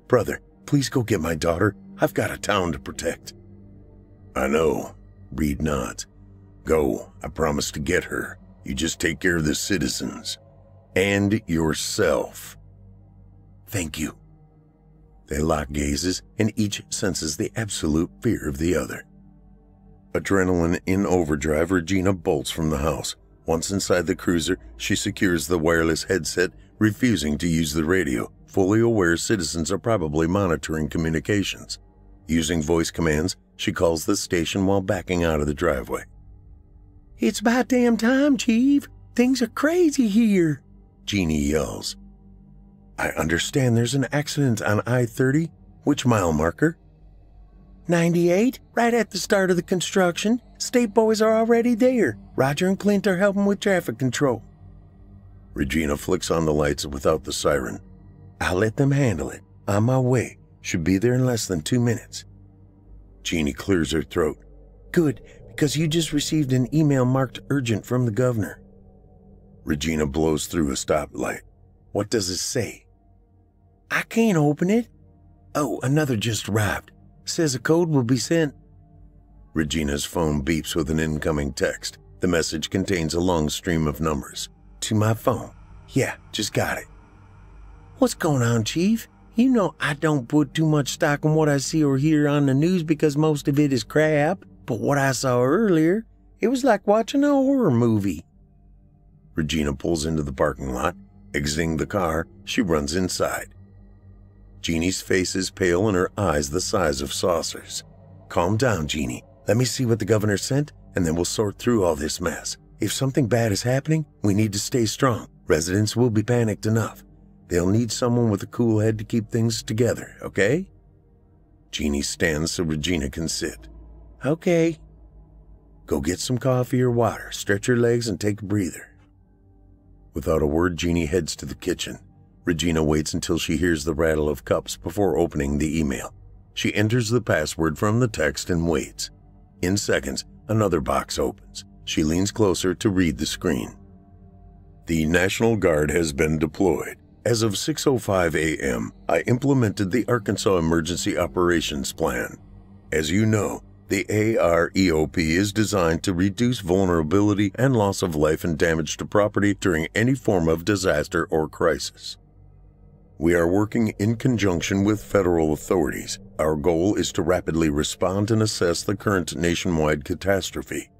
"Brother, please go get my daughter. I've got a town to protect." "I know." Reed nods. "Go. I promise to get her. You just take care of the citizens. And yourself." "Thank you." They lock gazes, and each senses the absolute fear of the other. Adrenaline in overdrive, Regina bolts from the house. Once inside the cruiser, she secures the wireless headset, refusing to use the radio, fully aware citizens are probably monitoring communications. Using voice commands, she calls the station while backing out of the driveway. "It's about damn time, Chief. Things are crazy here," Jeannie yells. "I understand there's an accident on I thirty. Which mile marker?" ninety-eight, right at the start of the construction. State boys are already there. Roger and Clint are helping with traffic control." Regina flicks on the lights without the siren. "I'll let them handle it. On my way. Should be there in less than two minutes. Jeannie clears her throat. "Good, because you just received an email marked urgent from the governor." Regina blows through a stoplight. "What does it say?" "I can't open it." "Oh, another just arrived. Says a code will be sent." Regina's phone beeps with an incoming text. The message contains a long stream of numbers. "To my phone. Yeah, just got it." "What's going on, Chief? You know I don't put too much stock in what I see or hear on the news because most of it is crap, but what I saw earlier, it was like watching a horror movie." Regina pulls into the parking lot. Exiting the car, she runs inside. Jeannie's face is pale and her eyes the size of saucers. "Calm down, Jeannie. Let me see what the governor sent, and then we'll sort through all this mess. If something bad is happening, we need to stay strong. Residents will be panicked enough. They'll need someone with a cool head to keep things together, okay?" Jeannie stands so Regina can sit. "Okay." "Go get some coffee or water, stretch your legs and take a breather." Without a word, Jeannie heads to the kitchen. Regina waits until she hears the rattle of cups before opening the email. She enters the password from the text and waits. In seconds, another box opens. She leans closer to read the screen. "The National Guard has been deployed. As of six oh five a m, I implemented the Arkansas Emergency Operations Plan. As you know, the A R E O P is designed to reduce vulnerability and loss of life and damage to property during any form of disaster or crisis. We are working in conjunction with federal authorities. Our goal is to rapidly respond and assess the current nationwide catastrophe.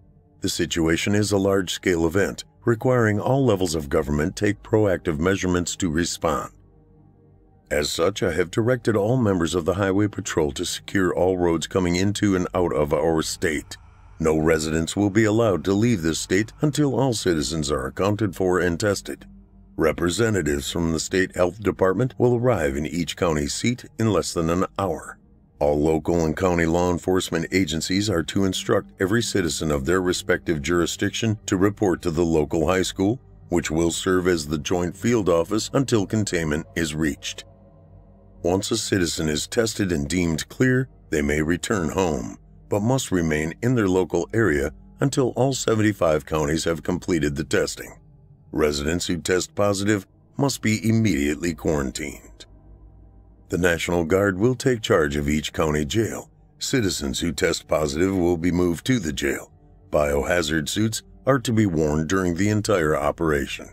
The situation is a large-scale event, requiring all levels of government take proactive measurements to respond. As such, I have directed all members of the Highway Patrol to secure all roads coming into and out of our state. No residents will be allowed to leave this state until all citizens are accounted for and tested. Representatives from the State Health Department will arrive in each county seat in less than an hour. All local and county law enforcement agencies are to instruct every citizen of their respective jurisdiction to report to the local high school, which will serve as the joint field office until containment is reached. Once a citizen is tested and deemed clear, they may return home, but must remain in their local area until all seventy-five counties have completed the testing. Residents who test positive must be immediately quarantined. The National Guard will take charge of each county jail. Citizens who test positive will be moved to the jail. Biohazard suits are to be worn during the entire operation."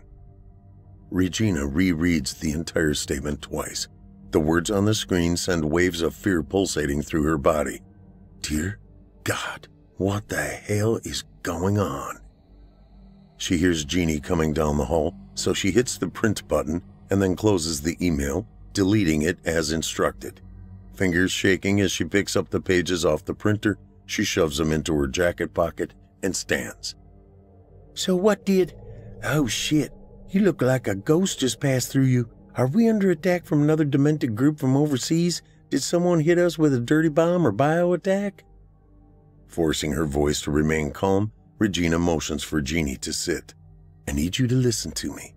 Regina rereads the entire statement twice. The words on the screen send waves of fear pulsating through her body. "Dear God, what the hell is going on?" She hears Jeannie coming down the hall, so she hits the print button and then closes the email, deleting it as instructed. Fingers shaking as she picks up the pages off the printer, she shoves them into her jacket pocket and stands. "So what did... Oh, shit. You look like a ghost just passed through you. Are we under attack from another demented group from overseas? Did someone hit us with a dirty bomb or bio attack?" Forcing her voice to remain calm, Regina motions for Jeannie to sit. "I need you to listen to me.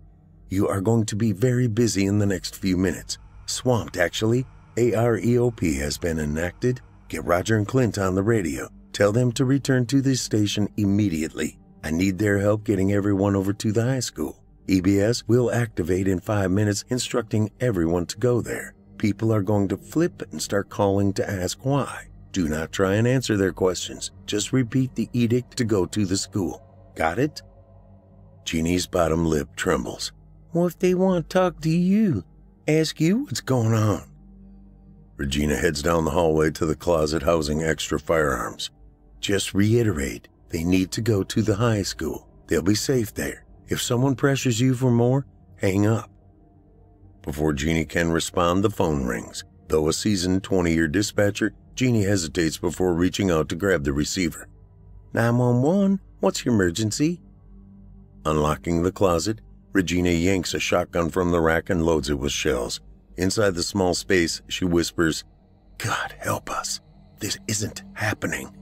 You are going to be very busy in the next few minutes. Swamped, actually. A R E O P has been enacted. Get Roger and Clint on the radio. Tell them to return to this station immediately. I need their help getting everyone over to the high school. E B S will activate in five minutes, instructing everyone to go there. People are going to flip and start calling to ask why. Do not try and answer their questions. Just repeat the edict to go to the school. Got it? Jeannie's bottom lip trembles. What if they want to talk to you? Ask you what's going on? Regina heads down the hallway to the closet housing extra firearms. Just reiterate, they need to go to the high school. They'll be safe there. If someone pressures you for more, hang up. Before Jeannie can respond, the phone rings. Though a seasoned twenty-year dispatcher, Jeannie hesitates before reaching out to grab the receiver. nine one one, what's your emergency? Unlocking the closet, Regina yanks a shotgun from the rack and loads it with shells. Inside the small space, she whispers, God help us. This isn't happening.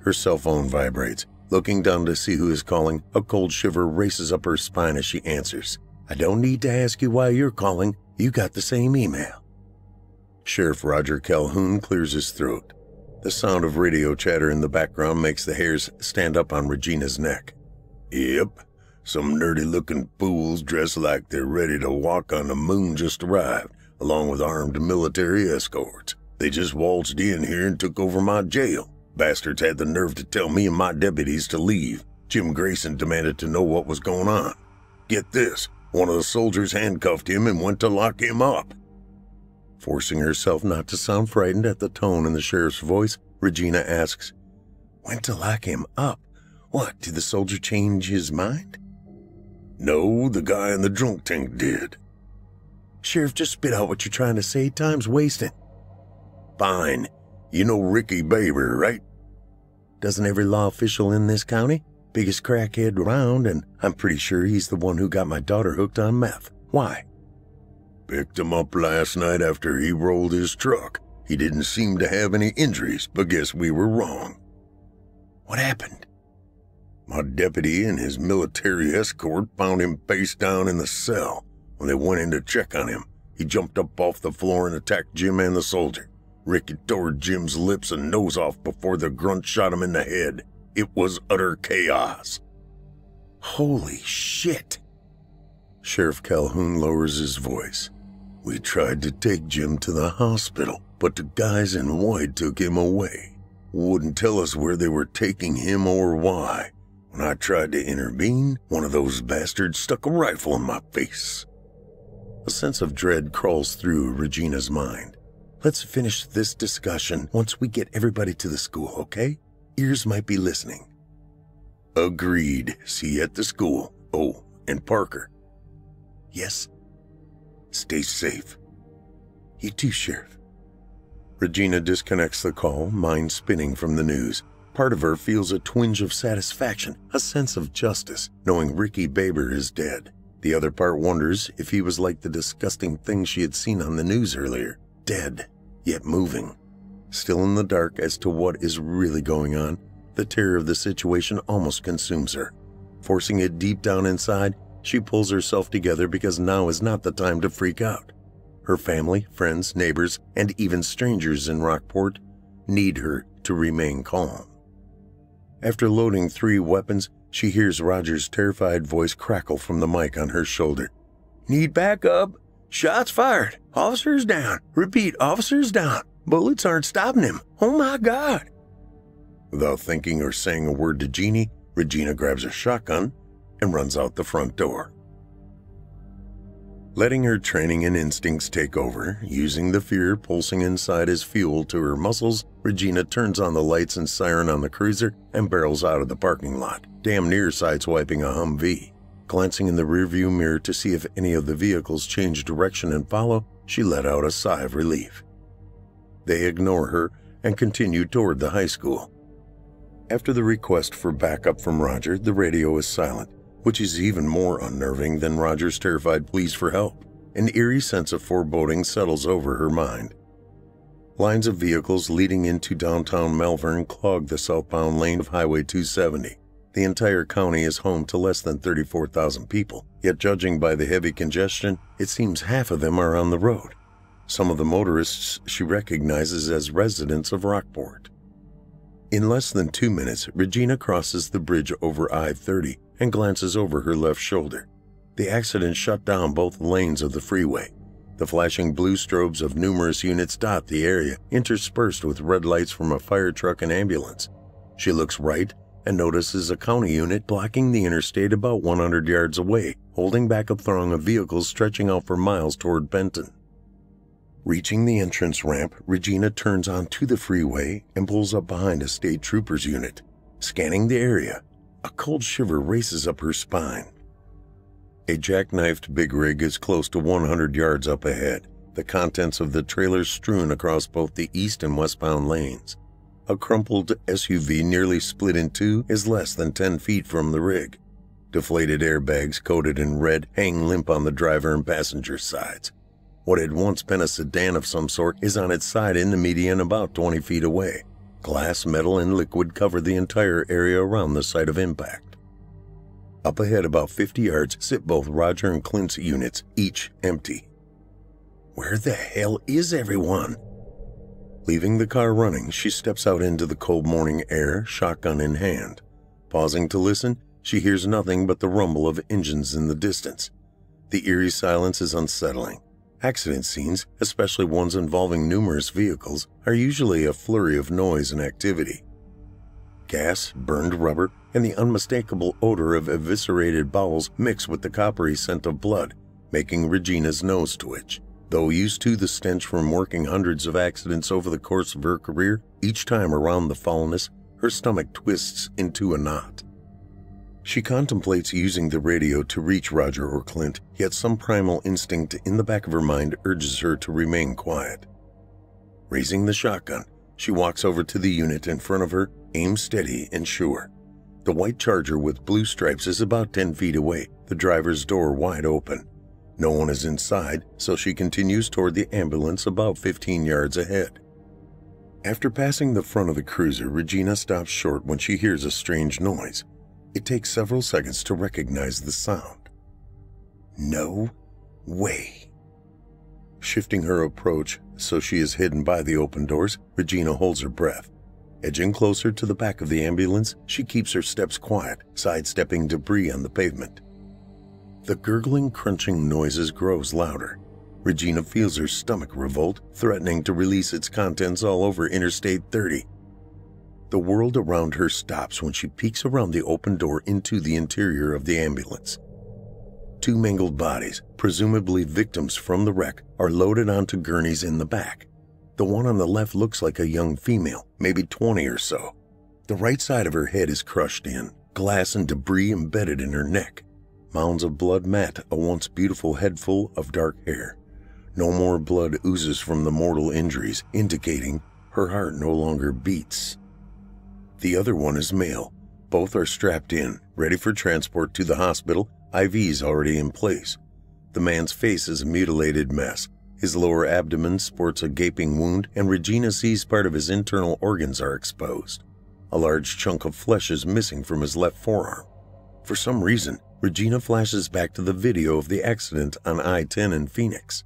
Her cell phone vibrates. Looking down to see who is calling, a cold shiver races up her spine as she answers. I don't need to ask you why you're calling. You got the same email. Sheriff Roger Calhoun clears his throat. The sound of radio chatter in the background makes the hairs stand up on Regina's neck. Yep. Some nerdy-looking fools dressed like they're ready to walk on the moon just arrived, along with armed military escorts. They just waltzed in here and took over my jail. Bastards had the nerve to tell me and my deputies to leave. Jim Grayson demanded to know what was going on. Get this, one of the soldiers handcuffed him and went to lock him up. Forcing herself not to sound frightened at the tone in the sheriff's voice, Regina asks, Went to lock him up? What, did the soldier change his mind? No, the guy in the drunk tank did. Sheriff, just spit out what you're trying to say. Time's wasting. Fine. You know Ricky Baber, right? Doesn't every law official in this county? Biggest crackhead around, and I'm pretty sure he's the one who got my daughter hooked on meth. Why? Picked him up last night after he rolled his truck. He didn't seem to have any injuries, but guess we were wrong. What happened? My deputy and his military escort found him face down in the cell. When they went in to check on him, he jumped up off the floor and attacked Jim and the soldier. Ricky tore Jim's lips and nose off before the grunt shot him in the head. It was utter chaos. Holy shit! Sheriff Calhoun lowers his voice. We tried to take Jim to the hospital, but the guys in white took him away. Wouldn't tell us where they were taking him or why. When I tried to intervene, one of those bastards stuck a rifle in my face. A sense of dread crawls through Regina's mind. Let's finish this discussion once we get everybody to the school, okay? Ears might be listening. Agreed. See you at the school. Oh, and Parker. Yes? Stay safe. You too, Sheriff. Regina disconnects the call, mind spinning from the news. Part of her feels a twinge of satisfaction, a sense of justice, knowing Ricky Baber is dead. The other part wonders if he was like the disgusting thing she had seen on the news earlier, dead, yet moving. Still in the dark as to what is really going on, the terror of the situation almost consumes her. Forcing it deep down inside, she pulls herself together because now is not the time to freak out. Her family, friends, neighbors, and even strangers in Rockport need her to remain calm. After loading three weapons, she hears Roger's terrified voice crackle from the mic on her shoulder. Need backup. Shots fired. Officers down. Repeat, officers down. Bullets aren't stopping him. Oh my God. Without thinking or saying a word to Jeannie, Regina grabs a shotgun and runs out the front door. Letting her training and instincts take over, using the fear pulsing inside as fuel to her muscles, Regina turns on the lights and siren on the cruiser and barrels out of the parking lot, damn near sideswiping a Humvee. Glancing in the rearview mirror to see if any of the vehicles change direction and follow, she let out a sigh of relief. They ignore her and continue toward the high school. After the request for backup from Roger, the radio is silent, which is even more unnerving than Roger's terrified pleas for help. An eerie sense of foreboding settles over her mind. Lines of vehicles leading into downtown Melvern clog the southbound lane of Highway two seventy. The entire county is home to less than thirty-four thousand people, yet judging by the heavy congestion, it seems half of them are on the road. Some of the motorists she recognizes as residents of Rockport. In less than two minutes, Regina crosses the bridge over I thirty and glances over her left shoulder. The accident shut down both lanes of the freeway. The flashing blue strobes of numerous units dot the area, interspersed with red lights from a fire truck and ambulance. She looks right and notices a county unit blocking the interstate about one hundred yards away, holding back a throng of vehicles stretching out for miles toward Benton. Reaching the entrance ramp, Regina turns onto the freeway and pulls up behind a state trooper's unit. Scanning the area, a cold shiver races up her spine. A jackknifed big rig is close to one hundred yards up ahead, the contents of the trailer strewn across both the east and westbound lanes. A crumpled S U V nearly split in two is less than ten feet from the rig. Deflated airbags coated in red hang limp on the driver and passenger sides. What had once been a sedan of some sort is on its side in the median about twenty feet away. Glass, metal, and liquid cover the entire area around the site of impact. Up ahead about fifty yards sit both Roger and Clint's units, each empty. Where the hell is everyone? Leaving the car running, she steps out into the cold morning air, shotgun in hand. Pausing to listen, she hears nothing but the rumble of engines in the distance. The eerie silence is unsettling. Accident scenes, especially ones involving numerous vehicles, are usually a flurry of noise and activity. Gas, burned rubber, and the unmistakable odor of eviscerated bowels mix with the coppery scent of blood, making Regina's nose twitch. Though used to the stench from working hundreds of accidents over the course of her career, each time around the foulness, her stomach twists into a knot. She contemplates using the radio to reach Roger or Clint, yet some primal instinct in the back of her mind urges her to remain quiet. Raising the shotgun, she walks over to the unit in front of her, aim steady and sure. The white Charger with blue stripes is about ten feet away, the driver's door wide open. No one is inside, so she continues toward the ambulance about fifteen yards ahead. After passing the front of the cruiser, Regina stops short when she hears a strange noise. It takes several seconds to recognize the sound. No way. Shifting her approach so she is hidden by the open doors, Regina holds her breath. Edging closer to the back of the ambulance, she keeps her steps quiet, sidestepping debris on the pavement. The gurgling, crunching noises grows louder. Regina feels her stomach revolt, threatening to release its contents all over Interstate thirty. The world around her stops when she peeks around the open door into the interior of the ambulance. Two mangled bodies, presumably victims from the wreck, are loaded onto gurneys in the back. The one on the left looks like a young female, maybe twenty or so. The right side of her head is crushed in, glass and debris embedded in her neck. Mounds of blood mat a once beautiful head full of dark hair. No more blood oozes from the mortal injuries, indicating her heart no longer beats. The other one is male. Both are strapped in, ready for transport to the hospital, I Vs already in place. The man's face is a mutilated mess. His lower abdomen sports a gaping wound, and Regina sees part of his internal organs are exposed. A large chunk of flesh is missing from his left forearm. For some reason, Regina flashes back to the video of the accident on I ten in Phoenix.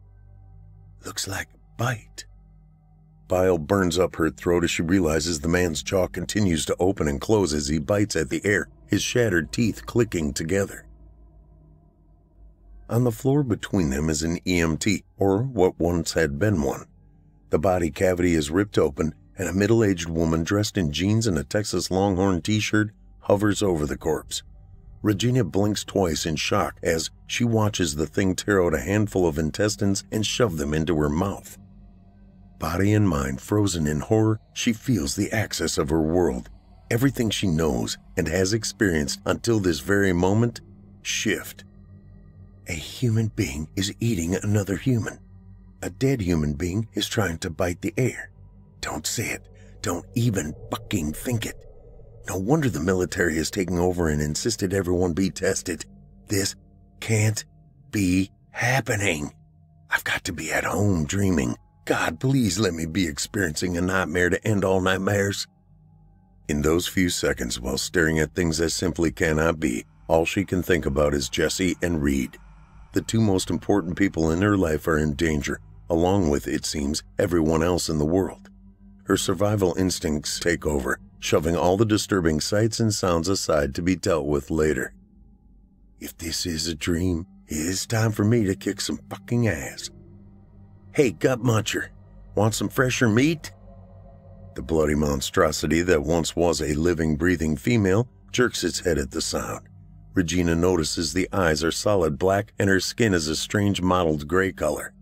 Looks like a bite. Bile burns up her throat as she realizes the man's jaw continues to open and close as he bites at the air, his shattered teeth clicking together. On the floor between them is an E M T, or what once had been one. The body cavity is ripped open, and a middle-aged woman dressed in jeans and a Texas Longhorn t-shirt hovers over the corpse. Regina blinks twice in shock as she watches the thing tear out a handful of intestines and shove them into her mouth. Body and mind frozen in horror, she feels the axis of her world. Everything she knows and has experienced until this very moment shift. A human being is eating another human. A dead human being is trying to bite the air. Don't say it. Don't even fucking think it. No wonder the military is taking over and insisted everyone be tested. This can't be happening. I've got to be at home dreaming. God, please let me be experiencing a nightmare to end all nightmares. In those few seconds, while staring at things that simply cannot be, all she can think about is Jesse and Reed. The two most important people in her life are in danger, along with, it seems, everyone else in the world. Her survival instincts take over, shoving all the disturbing sights and sounds aside to be dealt with later. If this is a dream, It's time for me to kick some fucking ass. Hey, gut muncher, want some fresher meat? The bloody monstrosity that once was a living, breathing female jerks its head at the sound. Regina notices the eyes are solid black and her skin is a strange mottled gray color.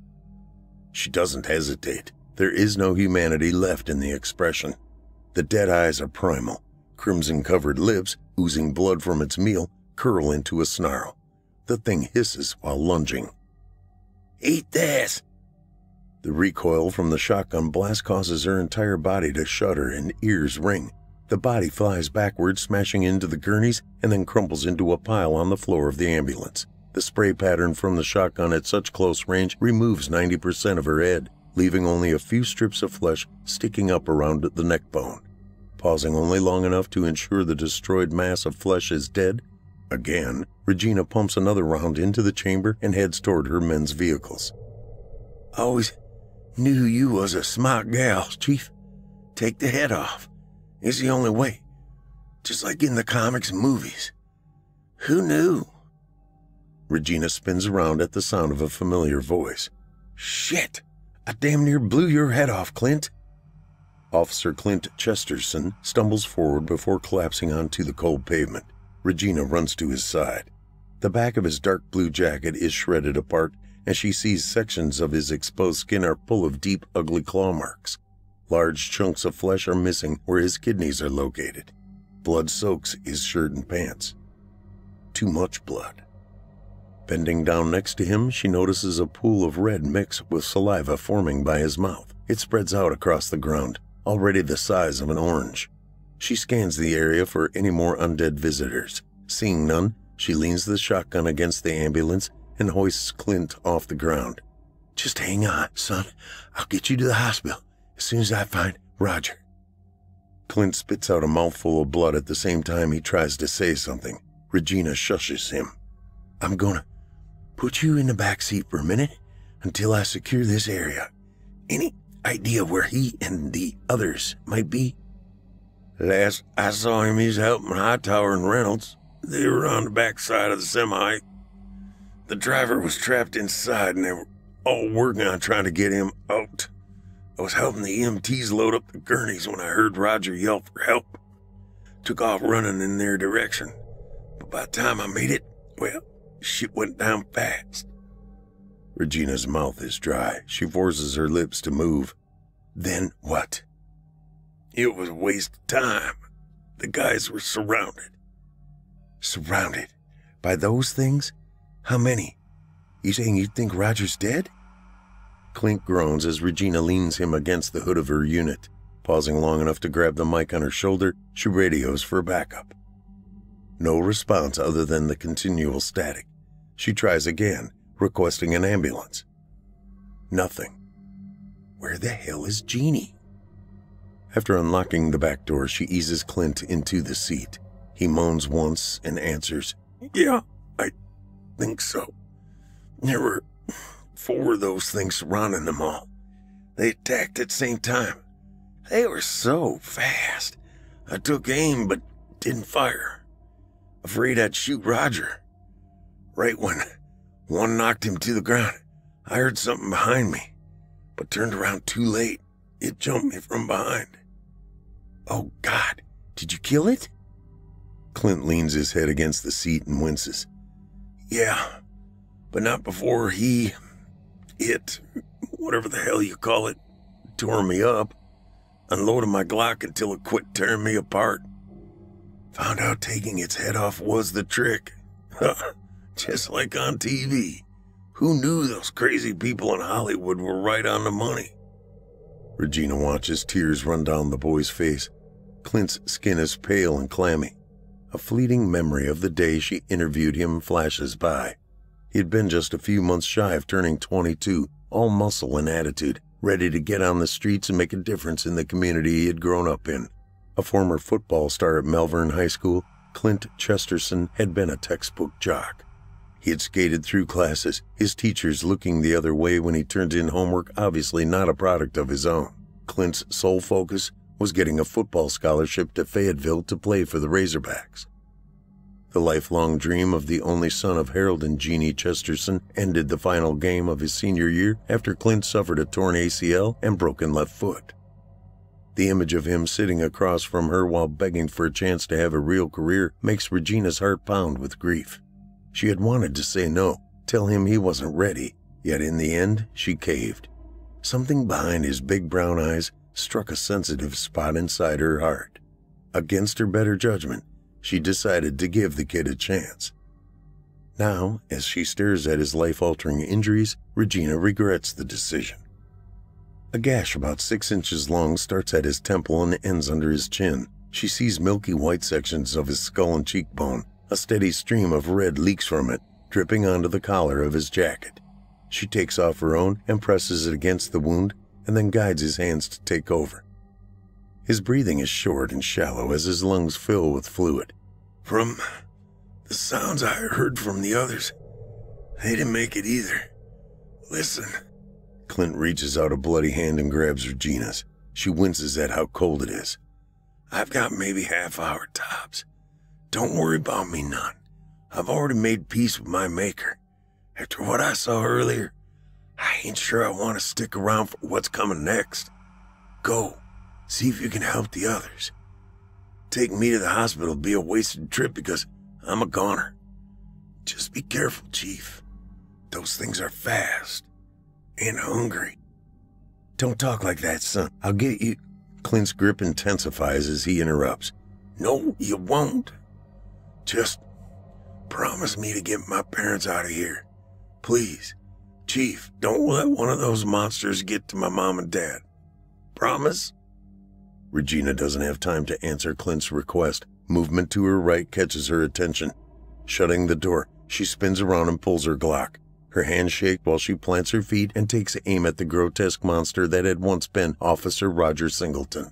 She doesn't hesitate. There is no humanity left in the expression. The dead eyes are primal. Crimson-covered lips, oozing blood from its meal, curl into a snarl. The thing hisses while lunging. Eat this! The recoil from the shotgun blast causes her entire body to shudder and ears ring. The body flies backward, smashing into the gurneys, and then crumbles into a pile on the floor of the ambulance. The spray pattern from the shotgun at such close range removes ninety percent of her head, leaving only a few strips of flesh sticking up around the neck bone. Pausing only long enough to ensure the destroyed mass of flesh is dead, again, Regina pumps another round into the chamber and heads toward her men's vehicles. I always knew you was a smart gal, Chief. Take the head off. It's the only way, just like in the comics and movies. Who knew? Regina spins around at the sound of a familiar voice. Shit! I damn near blew your head off, Clint. Officer Clint Chesterson stumbles forward before collapsing onto the cold pavement. Regina runs to his side. The back of his dark blue jacket is shredded apart, and she sees sections of his exposed skin are full of deep, ugly claw marks. Large chunks of flesh are missing where his kidneys are located. Blood soaks his shirt and pants. Too much blood. Bending down next to him, she notices a pool of red mixed with saliva forming by his mouth. It spreads out across the ground, already the size of an orange. She scans the area for any more undead visitors. Seeing none, she leans the shotgun against the ambulance and hoists Clint off the ground. Just hang on, son. I'll get you to the hospital. As soon as I find Roger. Clint spits out a mouthful of blood at the same time he tries to say something. Regina shushes him. I'm gonna put you in the back seat for a minute until I secure this area. Any idea where he and the others might be? Last I saw him, he's helping Hightower and Reynolds. They were on the back side of the semi. The driver was trapped inside and they were all working on trying to get him out. I was helping the E M Ts load up the gurneys when I heard Roger yell for help. Took off running in their direction, but by the time I made it, well, shit went down fast. Regina's mouth is dry. She forces her lips to move. Then what? It was a waste of time. The guys were surrounded. Surrounded? By those things? How many? You saying you think Roger's dead? Clint groans as Regina leans him against the hood of her unit. Pausing long enough to grab the mic on her shoulder, she radios for backup. No response other than the continual static. She tries again, requesting an ambulance. Nothing. Where the hell is Jeannie? After unlocking the back door, she eases Clint into the seat. He moans once and answers, Yeah, I think so. There were four of those things surrounding them all. They attacked at the same time. They were so fast. I took aim but didn't fire. Afraid I'd shoot Roger. Right when one knocked him to the ground, I heard something behind me, but turned around too late. It jumped me from behind. Oh God, did you kill it? Clint leans his head against the seat and winces. Yeah, but not before he... It, whatever the hell you call it, tore me up, unloaded my Glock until it quit tearing me apart. Found out taking its head off was the trick. Just like on T V. Who knew those crazy people in Hollywood were right on the money? Regina watches tears run down the boy's face. Clint's skin is pale and clammy. A fleeting memory of the day she interviewed him flashes by. He had been just a few months shy of turning twenty-two, all muscle and attitude, ready to get on the streets and make a difference in the community he had grown up in. A former football star at Melvern High School, Clint Chesterson had been a textbook jock. He had skated through classes, his teachers looking the other way when he turned in homework, obviously not a product of his own. Clint's sole focus was getting a football scholarship to Fayetteville to play for the Razorbacks. The lifelong dream of the only son of Harold and Jeannie Chesterton ended the final game of his senior year after Clint suffered a torn A C L and broken left foot. The image of him sitting across from her while begging for a chance to have a real career makes Regina's heart pound with grief. She had wanted to say no, tell him he wasn't ready, yet in the end, she caved. Something behind his big brown eyes struck a sensitive spot inside her heart. Against her better judgment, she decided to give the kid a chance. Now, as she stares at his life-altering injuries, Regina regrets the decision. A gash about six inches long starts at his temple and ends under his chin. She sees milky white sections of his skull and cheekbone. A steady stream of red leaks from it, dripping onto the collar of his jacket. She takes off her own and presses it against the wound and then guides his hands to take over. His breathing is short and shallow as his lungs fill with fluid. From the sounds I heard from the others, they didn't make it either. Listen. Clint reaches out a bloody hand and grabs Regina's. She winces at how cold it is. I've got maybe half hour tops. Don't worry about me none. I've already made peace with my maker. After what I saw earlier, I ain't sure I want to stick around for what's coming next. Go, see if you can help the others. Take me to the hospital will be a wasted trip because I'm a goner. Just be careful, Chief. Those things are fast. And hungry. Don't talk like that, son. I'll get you. Clint's grip intensifies as he interrupts. No, you won't. Just promise me to get my parents out of here. Please, Chief, don't let one of those monsters get to my mom and dad. Promise? Regina doesn't have time to answer Clint's request. Movement to her right catches her attention. Shutting the door, she spins around and pulls her Glock. Her hands shake while she plants her feet and takes aim at the grotesque monster that had once been Officer Roger Singleton.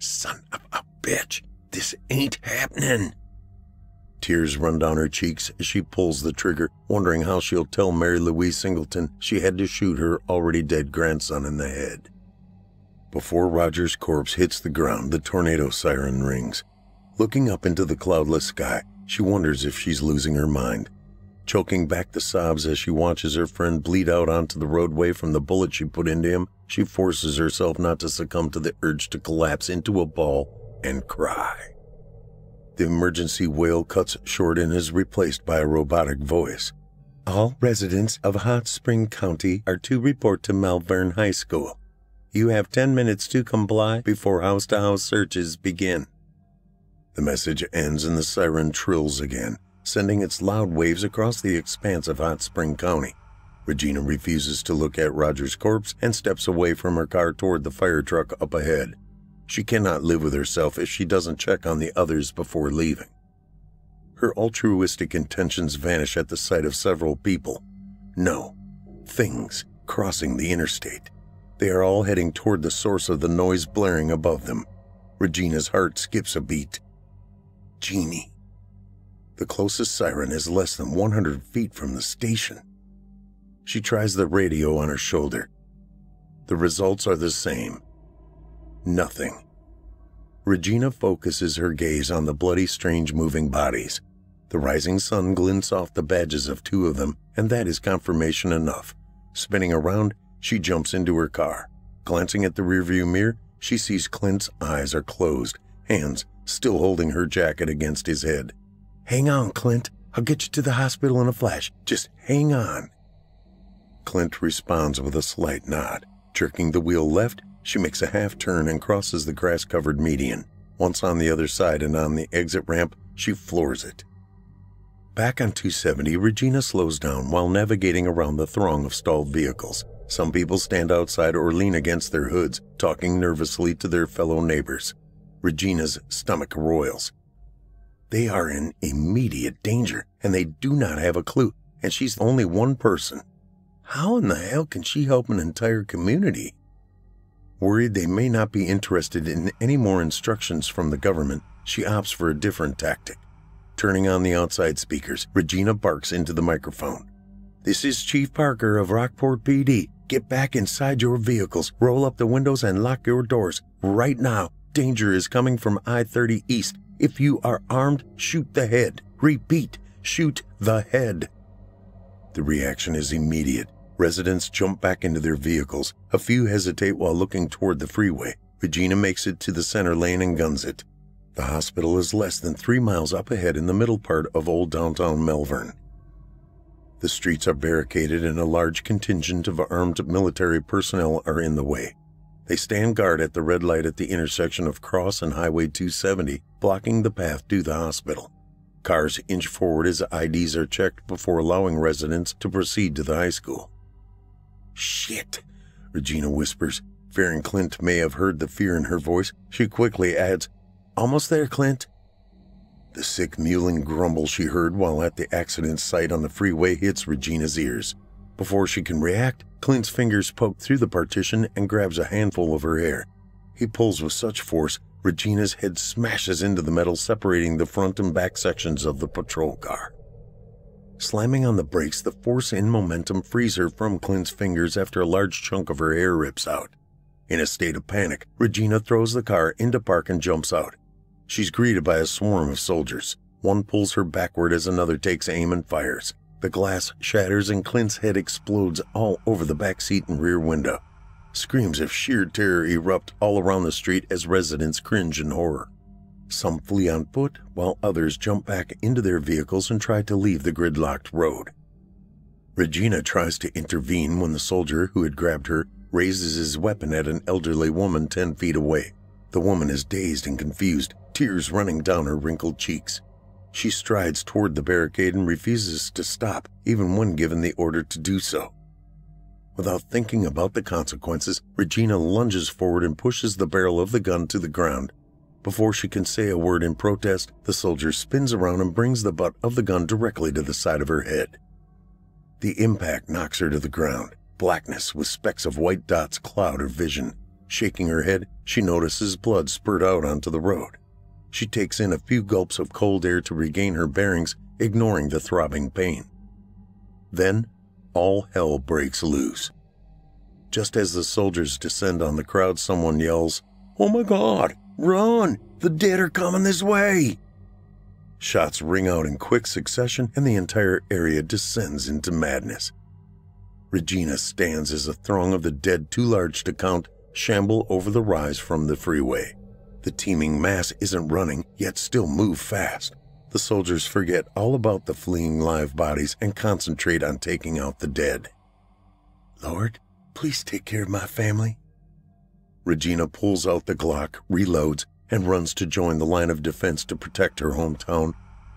Son of a bitch, this ain't happening. Tears run down her cheeks as she pulls the trigger, wondering how she'll tell Mary Louise Singleton she had to shoot her already dead grandson in the head. Before Roger's corpse hits the ground, the tornado siren rings. Looking up into the cloudless sky, she wonders if she's losing her mind. Choking back the sobs as she watches her friend bleed out onto the roadway from the bullet she put into him, she forces herself not to succumb to the urge to collapse into a ball and cry. The emergency wail cuts short and is replaced by a robotic voice. All residents of Hot Spring County are to report to Melvern High School. You have ten minutes to comply before house-to-house searches begin. The message ends and the siren trills again, sending its loud waves across the expanse of Hot Spring County. Regina refuses to look at Roger's corpse and steps away from her car toward the fire truck up ahead. She cannot live with herself if she doesn't check on the others before leaving. Her altruistic intentions vanish at the sight of several people. No, things crossing the interstate. They are all heading toward the source of the noise blaring above them. Regina's heart skips a beat. Jeannie. The closest siren is less than one hundred feet from the station. She tries the radio on her shoulder. The results are the same. Nothing. Regina focuses her gaze on the bloody, strange moving bodies. The rising sun glints off the badges of two of them, and that is confirmation enough. Spinning around, she jumps into her car. Glancing at the rearview mirror, she sees Clint's eyes are closed, hands still holding her jacket against his head. Hang on, Clint. I'll get you to the hospital in a flash. Just hang on. Clint responds with a slight nod. Jerking the wheel left, she makes a half-turn and crosses the grass-covered median. Once on the other side and on the exit ramp, she floors it. Back on two seventy, Regina slows down while navigating around the throng of stalled vehicles. Some people stand outside or lean against their hoods, talking nervously to their fellow neighbors. Regina's stomach roils. They are in immediate danger, and they do not have a clue, and she's only one person. How in the hell can she help an entire community? Worried they may not be interested in any more instructions from the government, she opts for a different tactic. Turning on the outside speakers, Regina barks into the microphone. This is Chief Parker of Rockport P D. Get back inside your vehicles, roll up the windows, and lock your doors right now. danger is coming from I thirty East. If you are armed, shoot the head. Repeat, shoot the head." The reaction is immediate. Residents jump back into their vehicles. A few hesitate while looking toward the freeway. Regina makes it to the center lane and guns it. The hospital is less than three miles up ahead in the middle part of old downtown Melvern. The streets are barricaded and a large contingent of armed military personnel are in the way. They stand guard at the red light at the intersection of Cross and Highway two seventy, blocking the path to the hospital. Cars inch forward as I Ds are checked before allowing residents to proceed to the high school. "Shit," Regina whispers. Fearing Clint may have heard the fear in her voice, she quickly adds, "Almost there, Clint." The sick mewling grumble she heard while at the accident site on the freeway hits Regina's ears. Before she can react, Clint's fingers poke through the partition and grabs a handful of her hair. He pulls with such force, Regina's head smashes into the metal separating the front and back sections of the patrol car. Slamming on the brakes, the force and momentum frees her from Clint's fingers after a large chunk of her hair rips out. In a state of panic, Regina throws the car into park and jumps out. She's greeted by a swarm of soldiers. One pulls her backward as another takes aim and fires. The glass shatters and Clint's head explodes all over the back seat and rear window. Screams of sheer terror erupt all around the street as residents cringe in horror. Some flee on foot, while others jump back into their vehicles and try to leave the gridlocked road. Regina tries to intervene when the soldier who had grabbed her raises his weapon at an elderly woman ten feet away. The woman is dazed and confused, tears running down her wrinkled cheeks. She strides toward the barricade and refuses to stop, even when given the order to do so. Without thinking about the consequences, Regina lunges forward and pushes the barrel of the gun to the ground. Before she can say a word in protest, the soldier spins around and brings the butt of the gun directly to the side of her head. The impact knocks her to the ground. Blackness with specks of white dots cloud her vision. Shaking her head, she notices blood spurt out onto the road. She takes in a few gulps of cold air to regain her bearings, ignoring the throbbing pain. Then, all hell breaks loose. Just as the soldiers descend on the crowd, someone yells, "Oh my God! Run! The dead are coming this way!" Shots ring out in quick succession, and the entire area descends into madness. Regina stands as a throng of the dead, too large to count, shamble over the rise from the freeway. The teeming mass isn't running, yet still move fast. The soldiers forget all about the fleeing live bodies and concentrate on taking out the dead. "Lord, please take care of my family." Regina pulls out the Glock, reloads, and runs to join the line of defense to protect her hometown,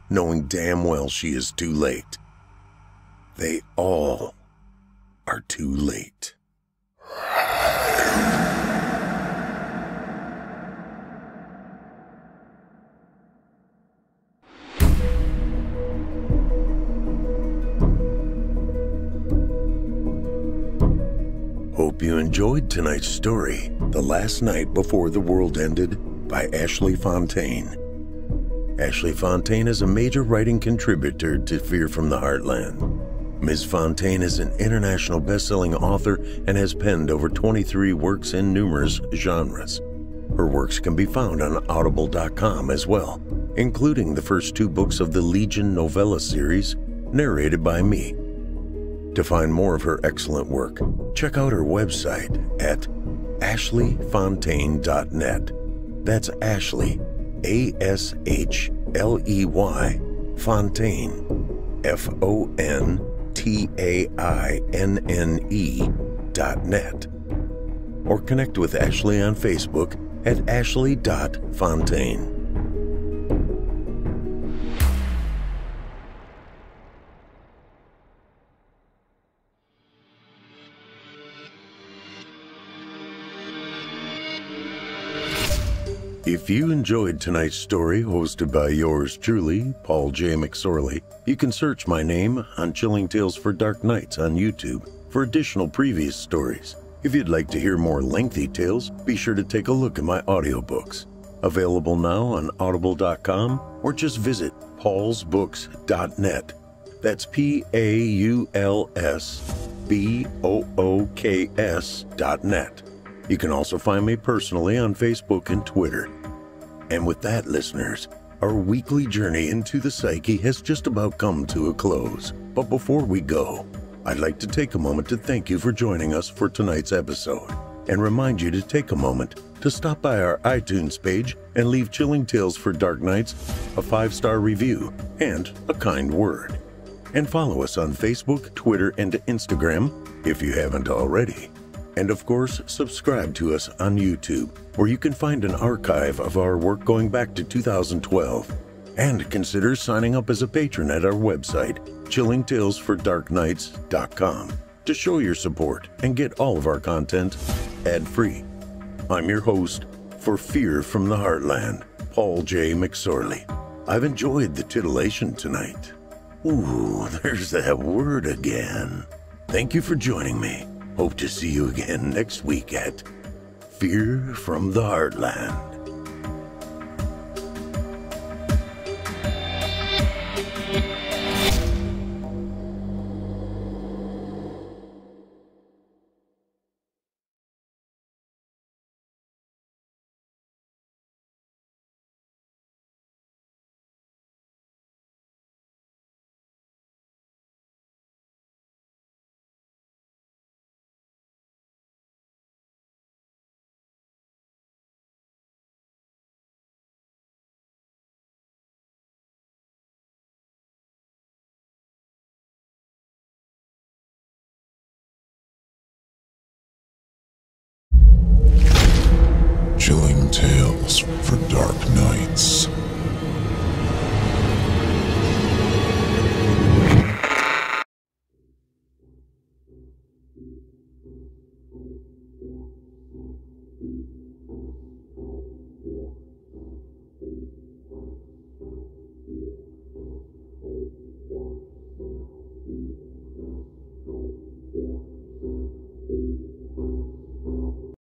knowing damn well she is too late. They all are too late. Hope you enjoyed tonight's story, The Last Night Before the World Ended, by Ashley Fontaine. Ashley Fontaine is a major writing contributor to Fear from the Heartland. Miz Fontaine is an international best-selling author and has penned over twenty-three works in numerous genres. Her works can be found on audible dot com as well, including the first two books of the Legion novella series, narrated by me. To find more of her excellent work, check out her website at ashley fontaine dot net. That's Ashley, A S H L E Y, Fontaine, F O N T A I N N E dot net. Or connect with Ashley on Facebook at ashley dot fontaine. If you enjoyed tonight's story, hosted by yours truly, Paul J. McSorley, you can search my name on Chilling Tales for Dark Nights on YouTube for additional previous stories. If you'd like to hear more lengthy tales, be sure to take a look at my audiobooks. Available now on audible dot com or just visit pauls books dot net. That's P A U L S B O O K S dot net. You can also find me personally on Facebook and Twitter. And with that, listeners, our weekly journey into the psyche has just about come to a close. But before we go, I'd like to take a moment to thank you for joining us for tonight's episode, and remind you to take a moment to stop by our iTunes page and leave Chilling Tales for Dark Nights a five-star review and a kind word. And follow us on Facebook, Twitter, and Instagram if you haven't already. And of course, subscribe to us on YouTube, where you can find an archive of our work going back to two thousand twelve. And consider signing up as a patron at our website, chilling tales for dark nights dot com, to show your support and get all of our content ad-free. I'm your host for Fear from the Heartland, Paul J. McSorley. I've enjoyed the titillation tonight. Ooh, there's that word again. Thank you for joining me. Hope to see you again next week at Fear from the Heartland. Chilling Tales for Dark Nights.